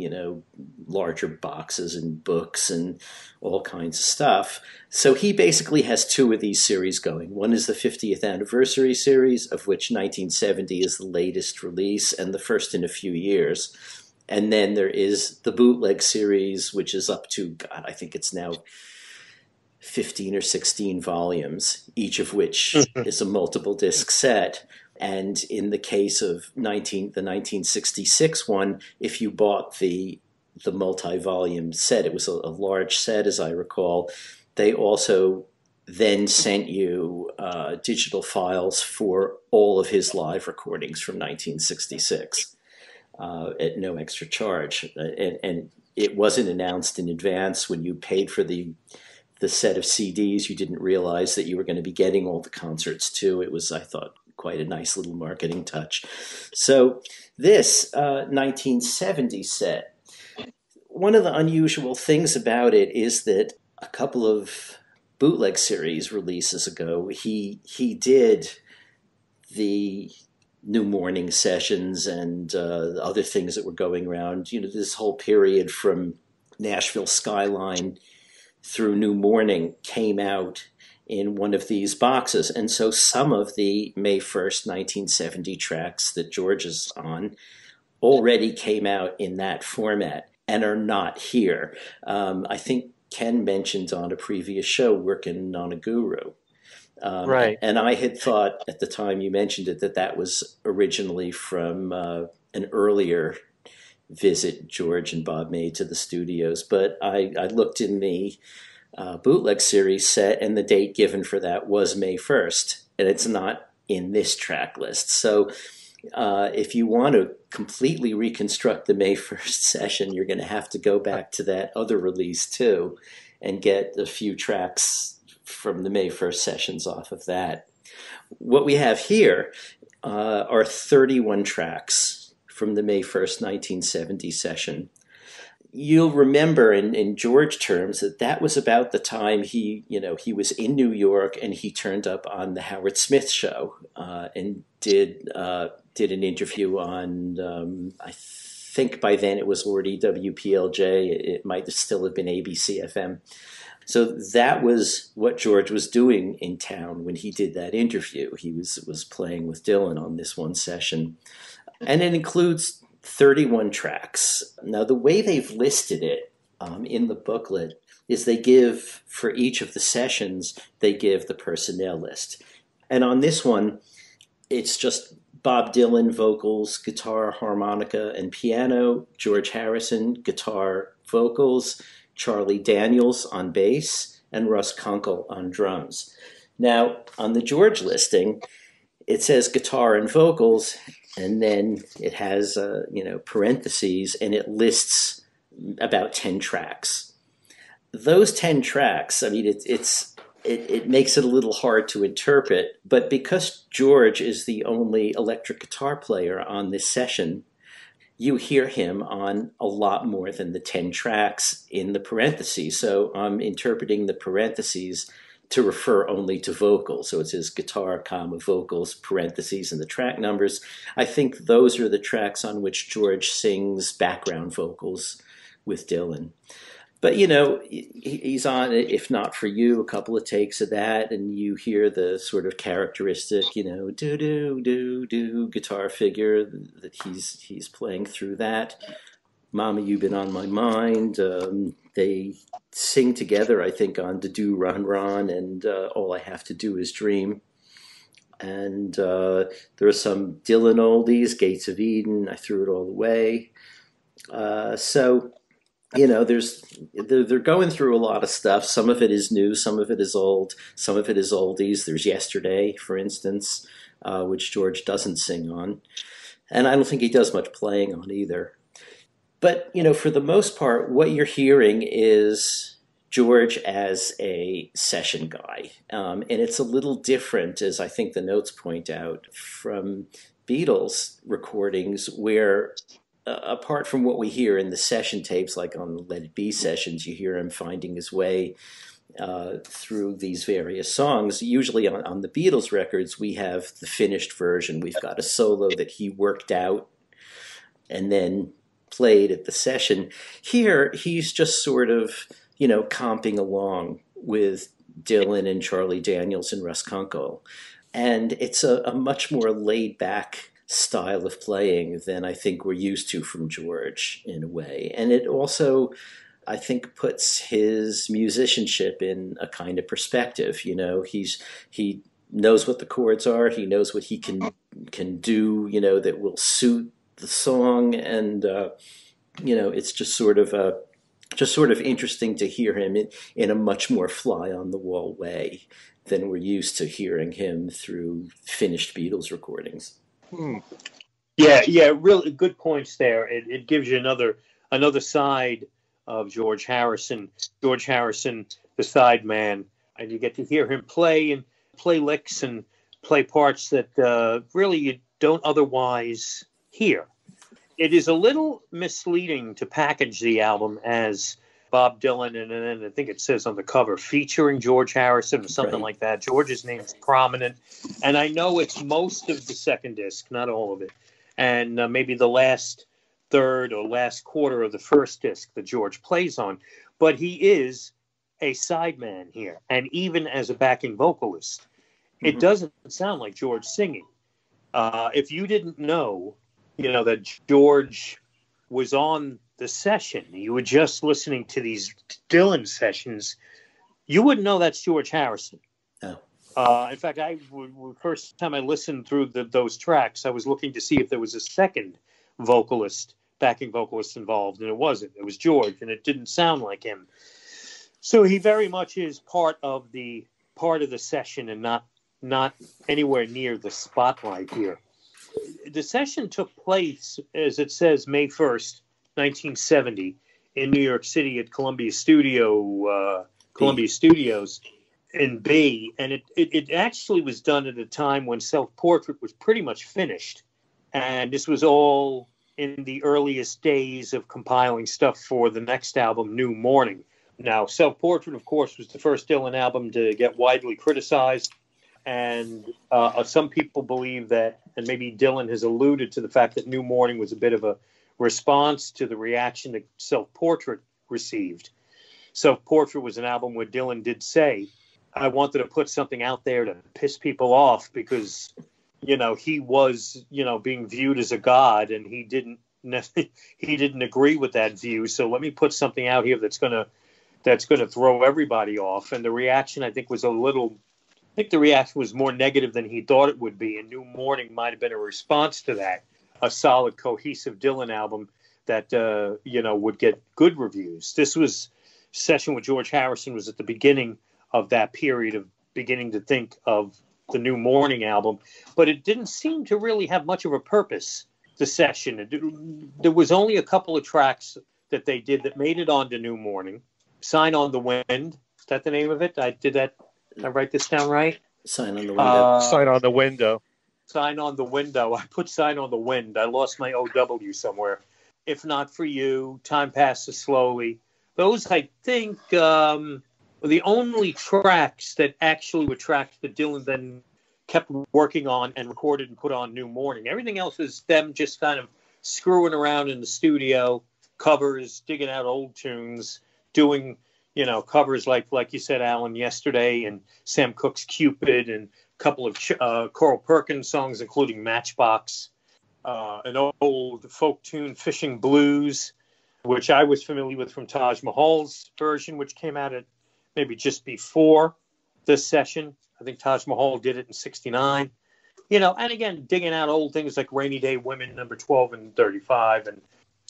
larger boxes and books and all kinds of stuff. So he basically has two of these series going. One is the 50th anniversary series, of which 1970 is the latest release and the first in a few years. And then there is the Bootleg Series, which is up to, God, I think it's now 15 or 16 volumes, each of which is a multiple disc set. And in the case of the 1966 one, if you bought the multi-volume set, it was a large set, as I recall, they also then sent you digital files for all of his live recordings from 1966 at no extra charge. And it wasn't announced in advance. When you paid for the set of CDs, you didn't realize that you were going to be getting all the concerts too. It was, I thought, quite a nice little marketing touch. So this 1970 set, one of the unusual things about it is that a couple of bootleg series releases ago, he did the New Morning sessions and other things that were going around, you know, this whole period from Nashville Skyline through New Morning came out in one of these boxes. And so some of the May 1st, 1970 tracks that George is on already came out in that format and are not here. I think Ken mentioned on a previous show, Working on a Guru. Right. And I had thought at the time you mentioned it, that that was originally from an earlier visit George and Bob made to the studios. But I looked in the bootleg series set, and the date given for that was May 1st. And it's not in this track list. So if you want to completely reconstruct the May 1st session, you're going to have to go back to that other release too and get a few tracks from the May 1st sessions off of that. What we have here are 31 tracks from the May 1st, 1970 session. You'll remember in George terms that that was about the time he was in New York and he turned up on the Howard Smith Show and did an interview on, I think by then it was already WPLJ. It might still have been ABC-FM. So that was what George was doing in town when he did that interview. He was playing with Dylan on this one session. And it includes 31 tracks. Now, the way they've listed it in the booklet is they give, for each of the sessions, they give the personnel list. And on this one, it's just Bob Dylan, vocals, guitar, harmonica, and piano. George Harrison, guitar, vocals. Charlie Daniels on bass, and Russ Kunkel on drums. Now, on the George listing, it says guitar and vocals, and then it has, parentheses, and it lists about 10 tracks. Those 10 tracks, I mean, it makes it a little hard to interpret, but because George is the only electric guitar player on this session, you hear him on a lot more than the 10 tracks in the parentheses. So I'm interpreting the parentheses to refer only to vocals. So it says guitar, comma, vocals, parentheses, and the track numbers. I think those are the tracks on which George sings background vocals with Dylan. But, he's on If Not For You, a couple of takes of that, and you hear the sort of characteristic, do-do-do-do guitar figure that he's playing through that. Mama, You've Been On My Mind. They sing together, I think, on Do-Do, Run-Run, and All I Have To Do Is Dream. And there are some Dylan oldies, Gates of Eden, I Threw It All Away. So... they're going through a lot of stuff. Some of it is new, some of it is old, some of it is oldies. There's Yesterday, for instance, which George doesn't sing on. And I don't think he does much playing on either. But, for the most part, what you're hearing is George as a session guy. And it's a little different, as I think the notes point out, from Beatles recordings where... apart from what we hear in the session tapes, like on the Let It Be sessions, you hear him finding his way through these various songs. Usually on the Beatles records, we have the finished version. We've got a solo that he worked out and then played at the session. Here, he's just sort of, comping along with Dylan and Charlie Daniels and Russ Kunkel. And it's a much more laid-back style of playing than I think we're used to from George in a way. And it also, I think, puts his musicianship in a kind of perspective. He knows what the chords are. He knows what he can do, that will suit the song. And, it's just sort of interesting to hear him in a much more fly on the wall way than we're used to hearing him through finished Beatles recordings. Hmm. Yeah, really good points there. It gives you another side of George Harrison. George Harrison, the sideman, and you get to hear him play and play licks and play parts that really you don't otherwise hear. It is a little misleading to package the album as Bob Dylan, and then I think it says on the cover, featuring George Harrison or something like that. George's name's prominent. And I know it's most of the second disc, not all of it. And maybe the last third or last quarter of the first disc that George plays on. But he is a sideman here. And even as a backing vocalist, it doesn't sound like George singing. If you didn't know, you know, that George was on the session, you were just listening to these Dylan sessions, you wouldn't know that's George Harrison. No. In fact, first time I listened through those tracks, I was looking to see if there was a second vocalist, backing vocalist involved, and it wasn't. It was George, and it didn't sound like him. So he very much is part of the session and not anywhere near the spotlight here. The session took place, as it says, May 1st, 1970 in New York City at Columbia Studios in B, and it actually was done at a time when Self Portrait was pretty much finished, and this was all in the earliest days of compiling stuff for the next album, New Morning. Now, Self Portrait, of course, was the first Dylan album to get widely criticized, and some people believe that, and maybe Dylan has alluded to the fact that New Morning was a bit of a response to the reaction that Self Portrait received. Self Portrait was an album where Dylan did say, I wanted to put something out there to piss people off because, you know, he was, you know, being viewed as a god, and he didn't agree with that view. So let me put something out here that's going to throw everybody off. And the reaction, I think the reaction was more negative than he thought it would be. And New Morning might have been a response to that. A solid, cohesive Dylan album that, you know, would get good reviews. This was session with George Harrison was at the beginning of that period of beginning to think of the New Morning album. But it didn't seem to really have much of a purpose, the session. There was only a couple of tracks that they did that made it onto New Morning. Sign on the Wind. Is that the name of it? Did I write this down right? Sign on the Window. Sign on the Window. Sign on the Window. I put Sign on the Wind. I lost my OW somewhere. If Not for You, Time Passes Slowly. Those, I think, were the only tracks that actually were tracks that Dylan then kept working on and recorded and put on New Morning. Everything else is them just kind of screwing around in the studio, covers, digging out old tunes, doing, you know, covers like you said, Alan, Yesterday, and Sam Cooke's Cupid, and couple of Carl Perkins songs, including Matchbox, an old folk tune, Fishing Blues, which I was familiar with from Taj Mahal's version, which came out at maybe just before this session. I think Taj Mahal did it in 1969. You know, and again, digging out old things like Rainy Day Women, number 12 and 35, and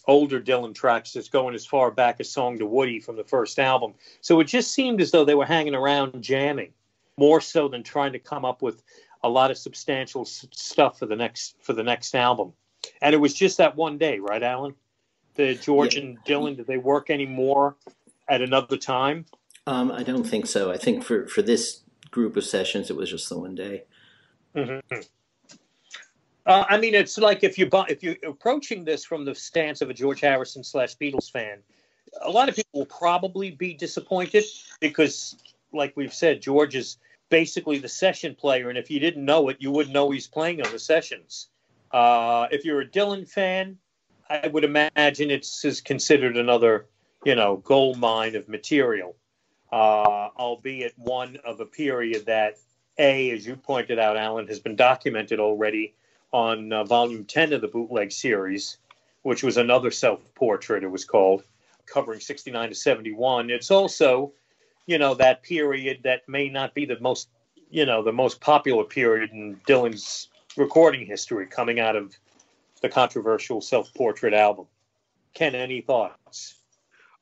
older Dylan tracks that's going as far back as Song to Woody from the first album. So it just seemed as though they were hanging around jamming, more so than trying to come up with a lot of substantial stuff for the next album. And it was just that one day, right, Alan? The George and Dylan, did they work any more at another time? I don't think so. I think for this group of sessions, it was just the one day. Mm-hmm. I mean, it's like if you're approaching this from the stance of a George Harrison /Beatles fan, a lot of people will probably be disappointed because, like we've said, George is basically the session player, and if you didn't know it, you wouldn't know he's playing on the sessions. If you're a Dylan fan, I would imagine it's considered another, you know, gold mine of material, albeit one of a period that, as you pointed out, Alan, has been documented already on Volume 10 of the Bootleg series, which was another Self-Portrait, it was called, covering 69 to 71. It's also, you know, that period that may not be the most, you know, the most popular period in Dylan's recording history, coming out of the controversial Self-Portrait album. Ken, any thoughts?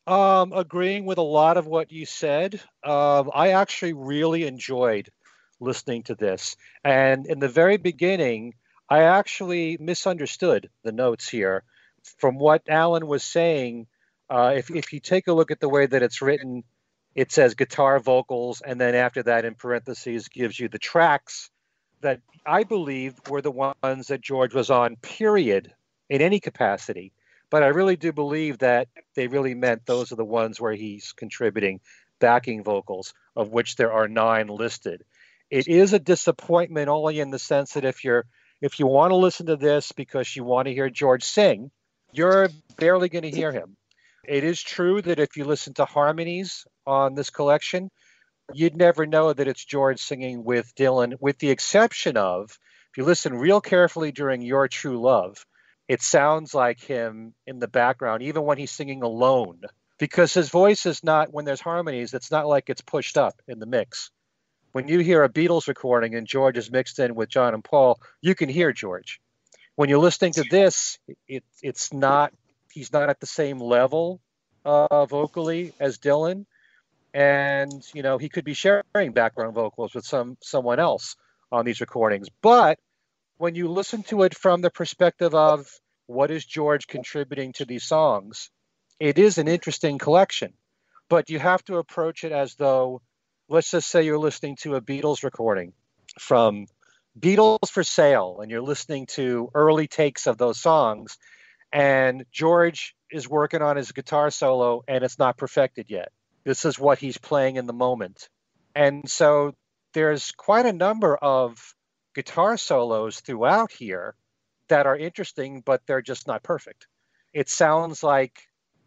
Agreeing with a lot of what you said, I actually really enjoyed listening to this. And in the very beginning, I actually misunderstood the notes here from what Alan was saying If you take a look at the way that it's written, it says guitar, vocals, and then after that, in parentheses, gives you the tracks that I believe were the ones that George was on, period, in any capacity. But I really do believe that they really meant those are the ones where he's contributing backing vocals, of which there are 9 listed. It is a disappointment only in the sense that if you want to listen to this because you want to hear George sing, you're barely going to hear him. It is true that if you listen to harmonies on this collection, you'd never know that it's George singing with Dylan, with the exception of, if you listen real carefully during Your True Love, it sounds like him in the background, even when he's singing alone, because his voice is not, when there's harmonies, it's not like it's pushed up in the mix. When you hear a Beatles recording and George is mixed in with John and Paul, you can hear George. When you're listening to this, it's not, he's not at the same level vocally as Dylan. And, you know, he could be sharing background vocals with someone else on these recordings. But when you listen to it from the perspective of what is George contributing to these songs, it is an interesting collection. But you have to approach it as though, let's just say you're listening to a Beatles recording from Beatles for Sale, and you're listening to early takes of those songs, and George is working on his guitar solo, and it's not perfected yet. This is what he's playing in the moment. And so there's quite a number of guitar solos throughout here that are interesting, but they're just not perfect. It sounds like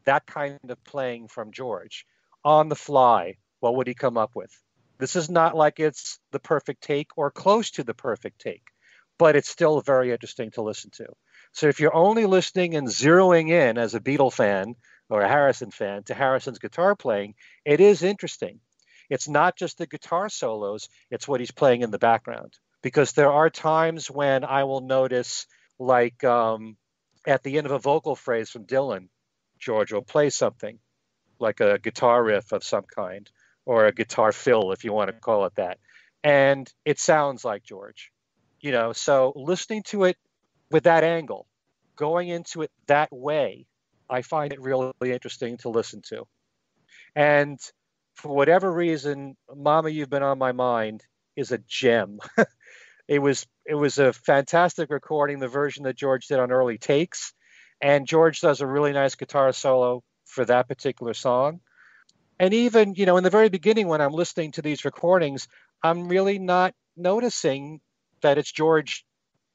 that kind of playing from George. On the fly, what would he come up with? This is not like it's the perfect take or close to the perfect take, but it's still very interesting to listen to. So if you're only listening and zeroing in as a Beatle fan or a Harrison fan to Harrison's guitar playing, it is interesting. It's not just the guitar solos, it's what he's playing in the background. Because there are times when I will notice, like at the end of a vocal phrase from Dylan, George will play something, like a guitar riff of some kind, or a guitar fill, if you want to call it that. And it sounds like George, you know, so listening to it with that angle, going into it that way, I find it really interesting to listen to. And for whatever reason, Mama, You've Been On My Mind is a gem. It was a fantastic recording, the version that George did on early takes. And George does a really nice guitar solo for that particular song. And even, you know, in the very beginning when I'm listening to these recordings, I'm really not noticing that it's George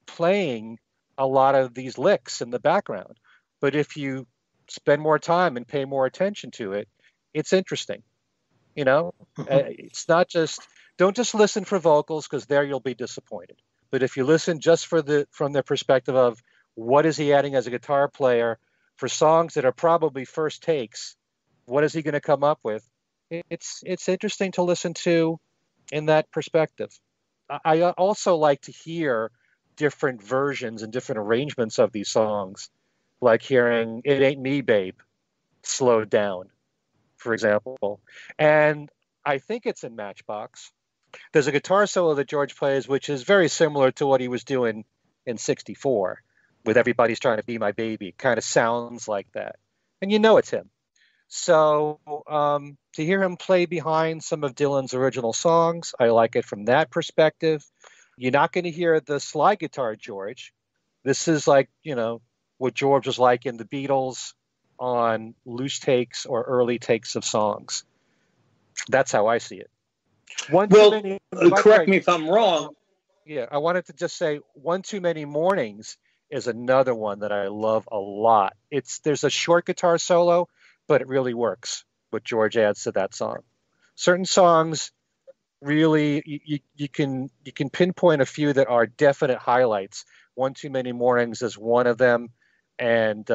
playing a lot of these licks in the background. But if you spend more time and pay more attention to it, it's interesting. You know, it's not just, don't just listen for vocals, because there you'll be disappointed. But if you listen just for from the perspective of what is he adding as a guitar player for songs that are probably first takes, what is he going to come up with? It's interesting to listen to in that perspective. I also like to hear different versions and different arrangements of these songs, like hearing It Ain't Me, Babe, slowed down, for example. And I think it's in Matchbox. There's a guitar solo that George plays, which is very similar to what he was doing in 64 with Everybody's Trying to Be My Baby. It kind of sounds like that. And you know it's him. So to hear him play behind some of Dylan's original songs, I like it from that perspective. You're not going to hear the slide guitar, George. This is like, you know, what George was like in the Beatles on loose takes or early takes of songs. That's how I see it. Correct me if I'm wrong. Yeah, I wanted to just say One Too Many Mornings is another one that I love a lot. There's a short guitar solo, but it really works, what George adds to that song. Certain songs really, you can pinpoint a few that are definite highlights. One Too Many Mornings is one of them. And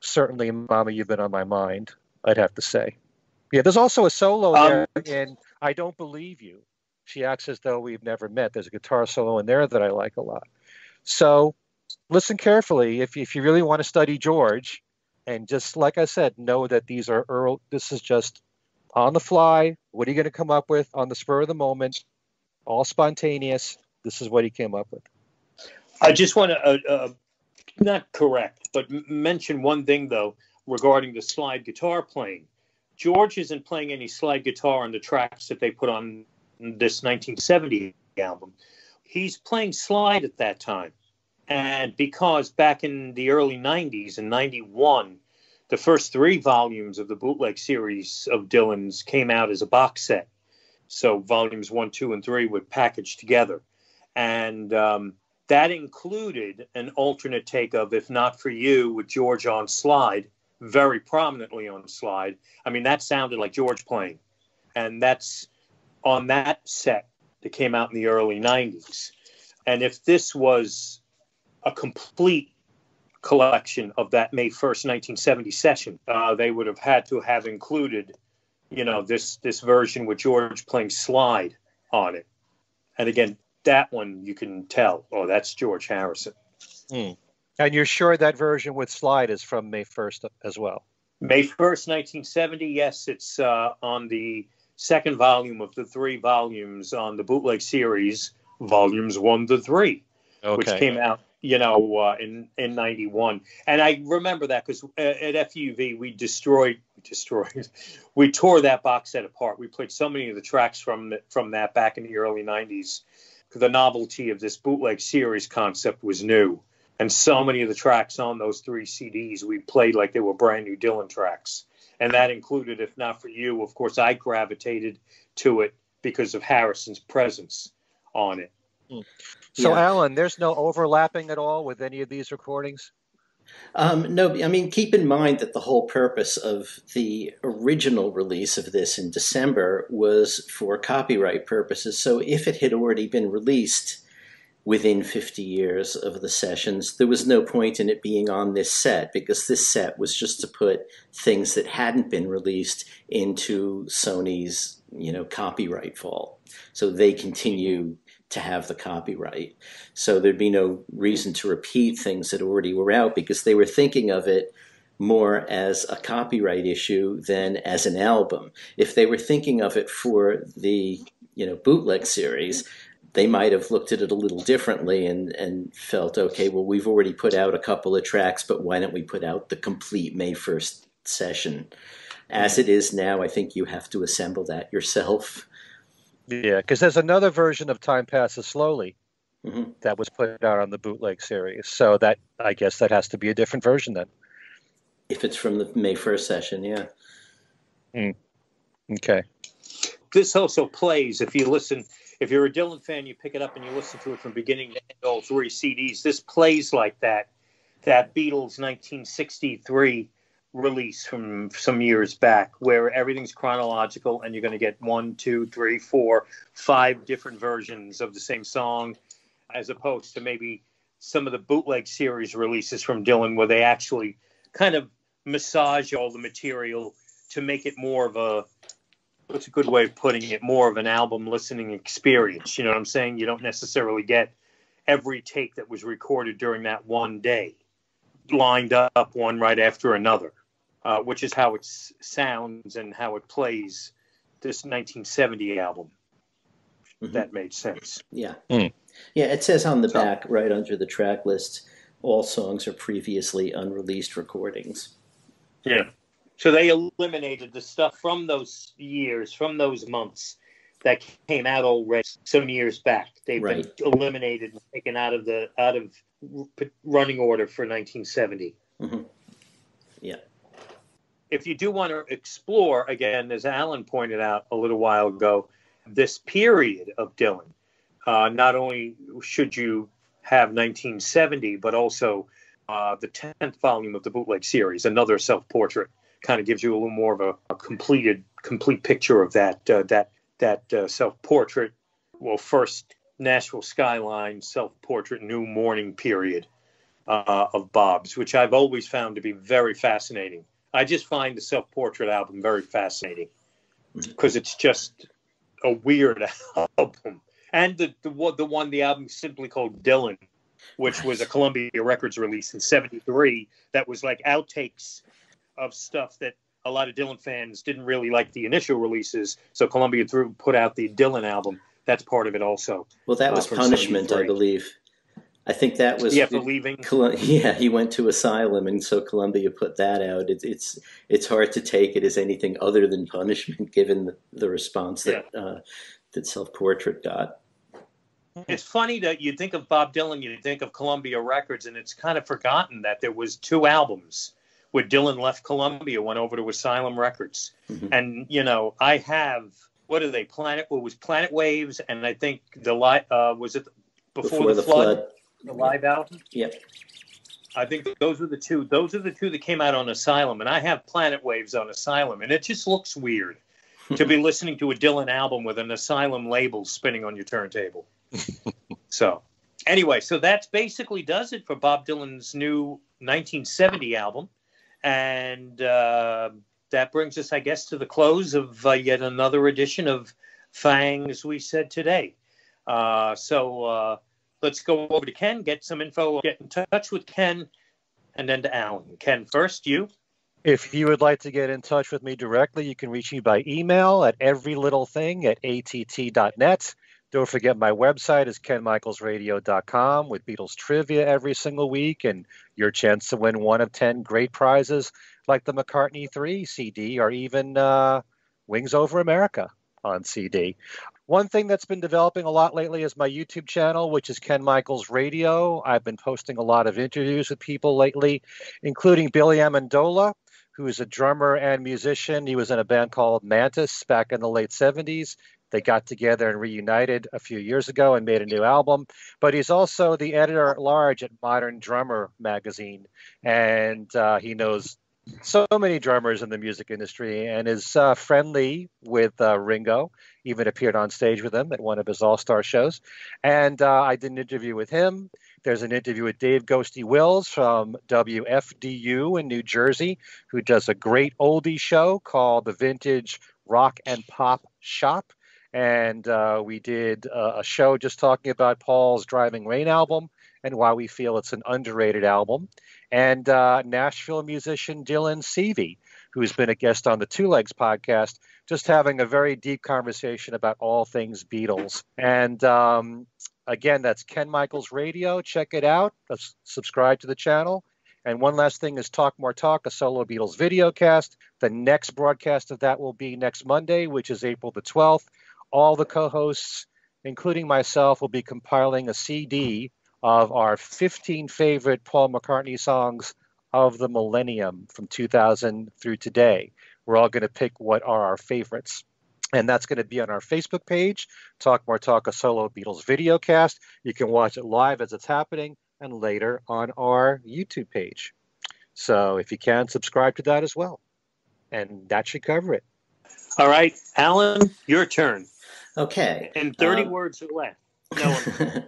certainly, Mama, You've Been On My Mind, I'd have to say. Yeah, there's also a solo there in I Don't Believe You. She acts as though we've never met. There's a guitar solo in there that I like a lot. So listen carefully if you really want to study George. And just like I said, know that these are early. This is just on the fly. What are you going to come up with on the spur of the moment? All spontaneous. This is what he came up with. I just want to not correct, but mention one thing, though. regarding the slide guitar playing. George isn't playing any slide guitar on the tracks that they put on this 1970 album. He's playing slide at that time. And because back in the early 90s, in 91, the first three volumes of the bootleg series of Dylan's came out as a box set. So volumes 1, 2, and 3 were packaged together. And that included an alternate take of If Not for You with George on slide, very prominently on slide. I mean, that sounded like George playing. And that's on that set that came out in the early 90s. And if this was a complete collection of that May 1st, 1970 session, they would have had to have included, you know, this version with George playing slide on it. And again, that one you can tell, oh, that's George Harrison. Mm. And you're sure that version with slide is from May 1st as well? May 1st, 1970, yes. It's on the second volume of the three volumes on the bootleg series, volumes 1 to 3, okay, which came out, you know, in 91. And I remember that because at FUV, we tore that box set apart. We played so many of the tracks from that back in the early 90s. The novelty of this bootleg series concept was new. And so many of the tracks on those three CDs, we played like they were brand new Dylan tracks. And that included If Not For You. Of course, I gravitated to it because of Harrison's presence on it. So, yeah. Alan, there's no overlapping at all with any of these recordings? No, I mean, keep in mind that the whole purpose of the original release of this in December was for copyright purposes. So if it had already been released within 50 years of the sessions, there was no point in it being on this set, because this set was just to put things that hadn't been released into Sony's, you know, copyright vault. So they continue to have the copyright. So there'd be no reason to repeat things that already were out, because they were thinking of it more as a copyright issue than as an album. If they were thinking of it for the, you know, bootleg series, they might have looked at it a little differently and felt, okay, well, we've already put out a couple of tracks, but why don't we put out the complete May 1st session? As it is now, I think you have to assemble that yourself. Yeah, because there's another version of Time Passes Slowly that was put out on the bootleg series. So that, I guess, that has to be a different version then. If it's from the May 1st session, yeah. Mm. Okay. This also plays, if you listen, if you're a Dylan fan, you pick it up and you listen to it from beginning to end, all three CDs. This plays like that Beatles 1963 release from some years back, where everything's chronological and you're going to get 1, 2, 3, 4, 5 different versions of the same song, as opposed to maybe some of the bootleg series releases from Dylan where they actually kind of massage all the material to make it more of a, what's a good way of putting it, more of an album listening experience. You know what I'm saying? You don't necessarily get every take that was recorded during that one day lined up one right after another. Which is how it sounds and how it plays this 1970 album. Mm-hmm. That made sense. Yeah. Mm. Yeah, it says on the back, right under the track list, all songs are previously unreleased recordings. Yeah. So they eliminated the stuff from those years, from those months that came out already some years back. They've been eliminated and taken out of running order for 1970. Mm-hmm. Yeah. If you do want to explore, again, as Alan pointed out a little while ago, this period of Dylan, not only should you have 1970, but also the 10th volume of the bootleg series, another self-portrait, kind of gives you a little more of a complete picture of that self-portrait, well, first Nashville skyline, self-portrait, New Morning period of Bob's, which I've always found to be very fascinating. I just find the self-portrait album very fascinating because it's just a weird album. And the album simply called Dylan, which was a Columbia Records release in 73 that was like outtakes of stuff that a lot of Dylan fans didn't really like the initial releases. So Columbia put out the Dylan album. That's part of it also. Well, that was Punishment, I believe. I think that was believing. Yeah, he went to asylum, and so Columbia put that out. It's hard to take it as anything other than punishment, given the response that Self Portrait got. It's funny that you think of Bob Dylan, you think of Columbia Records, and it's kind of forgotten that there was two albums where Dylan left Columbia, went over to Asylum Records, and I have Planet Waves, and I think the was it Before the Flood. The live album? Yeah. I think those are the two. Those are the two that came out on Asylum, and I have Planet Waves on Asylum, and it just looks weird to be listening to a Dylan album with an Asylum label spinning on your turntable. So, anyway, so that basically does it for Bob Dylan's new 1970 album, and that brings us, I guess, to the close of yet another edition of FANG, as we said today. So let's go over to Ken, get some info, get in touch with Ken, and then to Alan. Ken, first, you. If you would like to get in touch with me directly, you can reach me by email at everylittlething@att.net. Don't forget my website is kenmichaelsradio.com with Beatles trivia every single week and your chance to win one of 10 great prizes like the McCartney 3 CD or even Wings Over America on CD. One thing that's been developing a lot lately is my YouTube channel, which is Ken Michaels Radio. I've been posting a lot of interviews with people lately, including Billy Amendola, who is a drummer and musician. He was in a band called Mantis back in the late 70s. They got together and reunited a few years ago and made a new album. But he's also the editor-at-large at Modern Drummer magazine, and he knows so many drummers in the music industry and is friendly with Ringo, even appeared on stage with him at one of his all-star shows. And I did an interview with him. There's an interview with Dave Ghosty Wills from WFDU in New Jersey, who does a great oldie show called The Vintage Rock and Pop Shop. And we did a show just talking about Paul's Driving Rain album and why we feel it's an underrated album. And Nashville musician Dylan Seavey, who's been a guest on the Two Legs podcast, just having a very deep conversation about all things Beatles. And again, that's Ken Michaels Radio. Check it out. Subscribe to the channel. And one last thing is Talk More Talk, a solo Beatles video cast. The next broadcast of that will be next Monday, which is April the 12th. All the co-hosts, including myself, will be compiling a CD of our 15 favorite Paul McCartney songs of the millennium from 2000 through today. We're all going to pick what are our favorites. And that's going to be on our Facebook page, Talk More Talk, a solo Beatles video cast. You can watch it live as it's happening and later on our YouTube page. So if you can, subscribe to that as well. And that should cover it. All right, Alan, your turn. Okay. And 30 words or less. No one.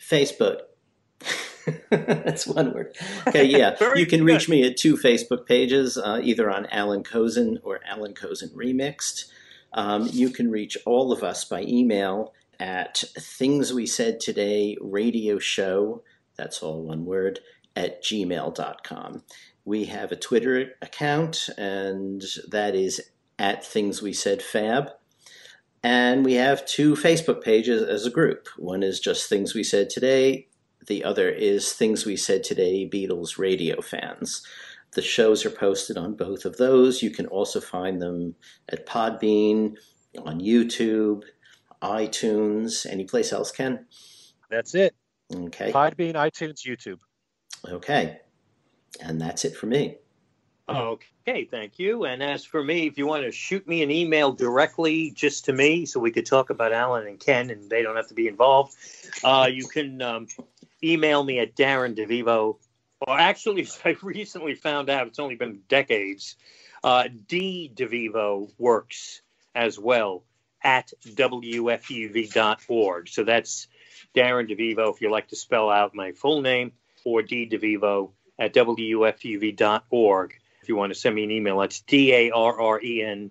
Facebook. That's one word. Okay, yeah. You can reach me at two Facebook pages, either on Alan Cozen or Alan Cozen Remixed. You can reach all of us by email at Things We Said Today Radio Show, that's all one word, at gmail.com. We have a Twitter account, and that is at Things We Said Fab. And we have two Facebook pages as a group. One is just Things We Said Today. The other is Things We Said Today Beatles Radio Fans. The shows are posted on both of those. You can also find them at Podbean, on YouTube, iTunes, any place else, Ken? That's it. Okay. Podbean, iTunes, YouTube. Okay. And that's it for me. Okay, thank you. And as for me, if you want to shoot me an email directly just to me so we could talk about Alan and Ken and they don't have to be involved, you can email me at Darren DeVivo. Or actually, as I recently found out, it's only been decades, DeVivo works as well at WFUV.org. So that's Darren DeVivo if you like to spell out my full name, or DeVivo at WFUV.org. If you want to send me an email, that's DarrenDevivo.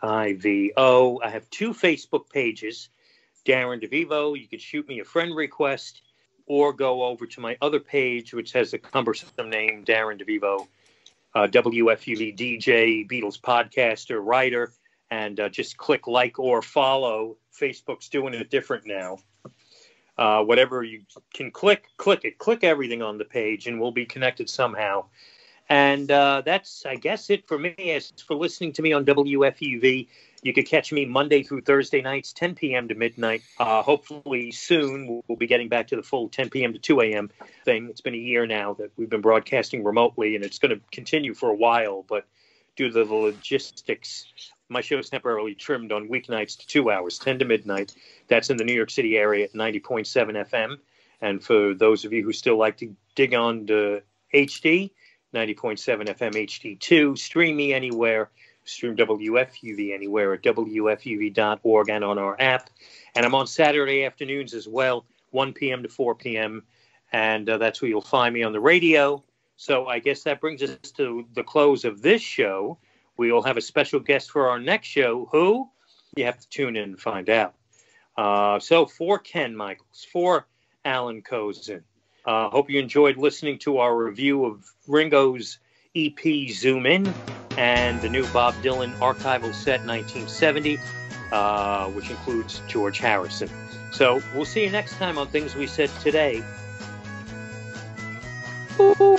I have two Facebook pages, Darren DeVivo. You could shoot me a friend request or go over to my other page, which has a cumbersome name, Darren DeVivo, WFUV DJ, Beatles podcaster, writer, and just click like or follow. Facebook's doing it different now. whatever you can click everything on the page, and we'll be connected somehow. And that's, I guess, it for me. As for listening to me on WFUV, you could catch me Monday through Thursday nights, 10 p.m. to midnight. Hopefully soon we'll be getting back to the full 10 p.m. to 2 a.m. thing. It's been a year now that we've been broadcasting remotely, and it's going to continue for a while. But due to the logistics, my show is temporarily trimmed on weeknights to 2 hours, 10 to midnight. That's in the New York City area at 90.7 FM. And for those of you who still like to dig on to HD, 90.7 FM HD2. Stream me anywhere. Stream WFUV anywhere at WFUV.org and on our app. And I'm on Saturday afternoons as well, 1 p.m. to 4 p.m. And that's where you'll find me on the radio. So I guess that brings us to the close of this show. We'll have a special guest for our next show. Who? You have to tune in and find out. So for Ken Michaels, for Alan Kozin, hope you enjoyed listening to our review of Ringo's EP Zoom In and the new Bob Dylan archival set 1970, which includes George Harrison. So we'll see you next time on Things We Said Today. Ooh.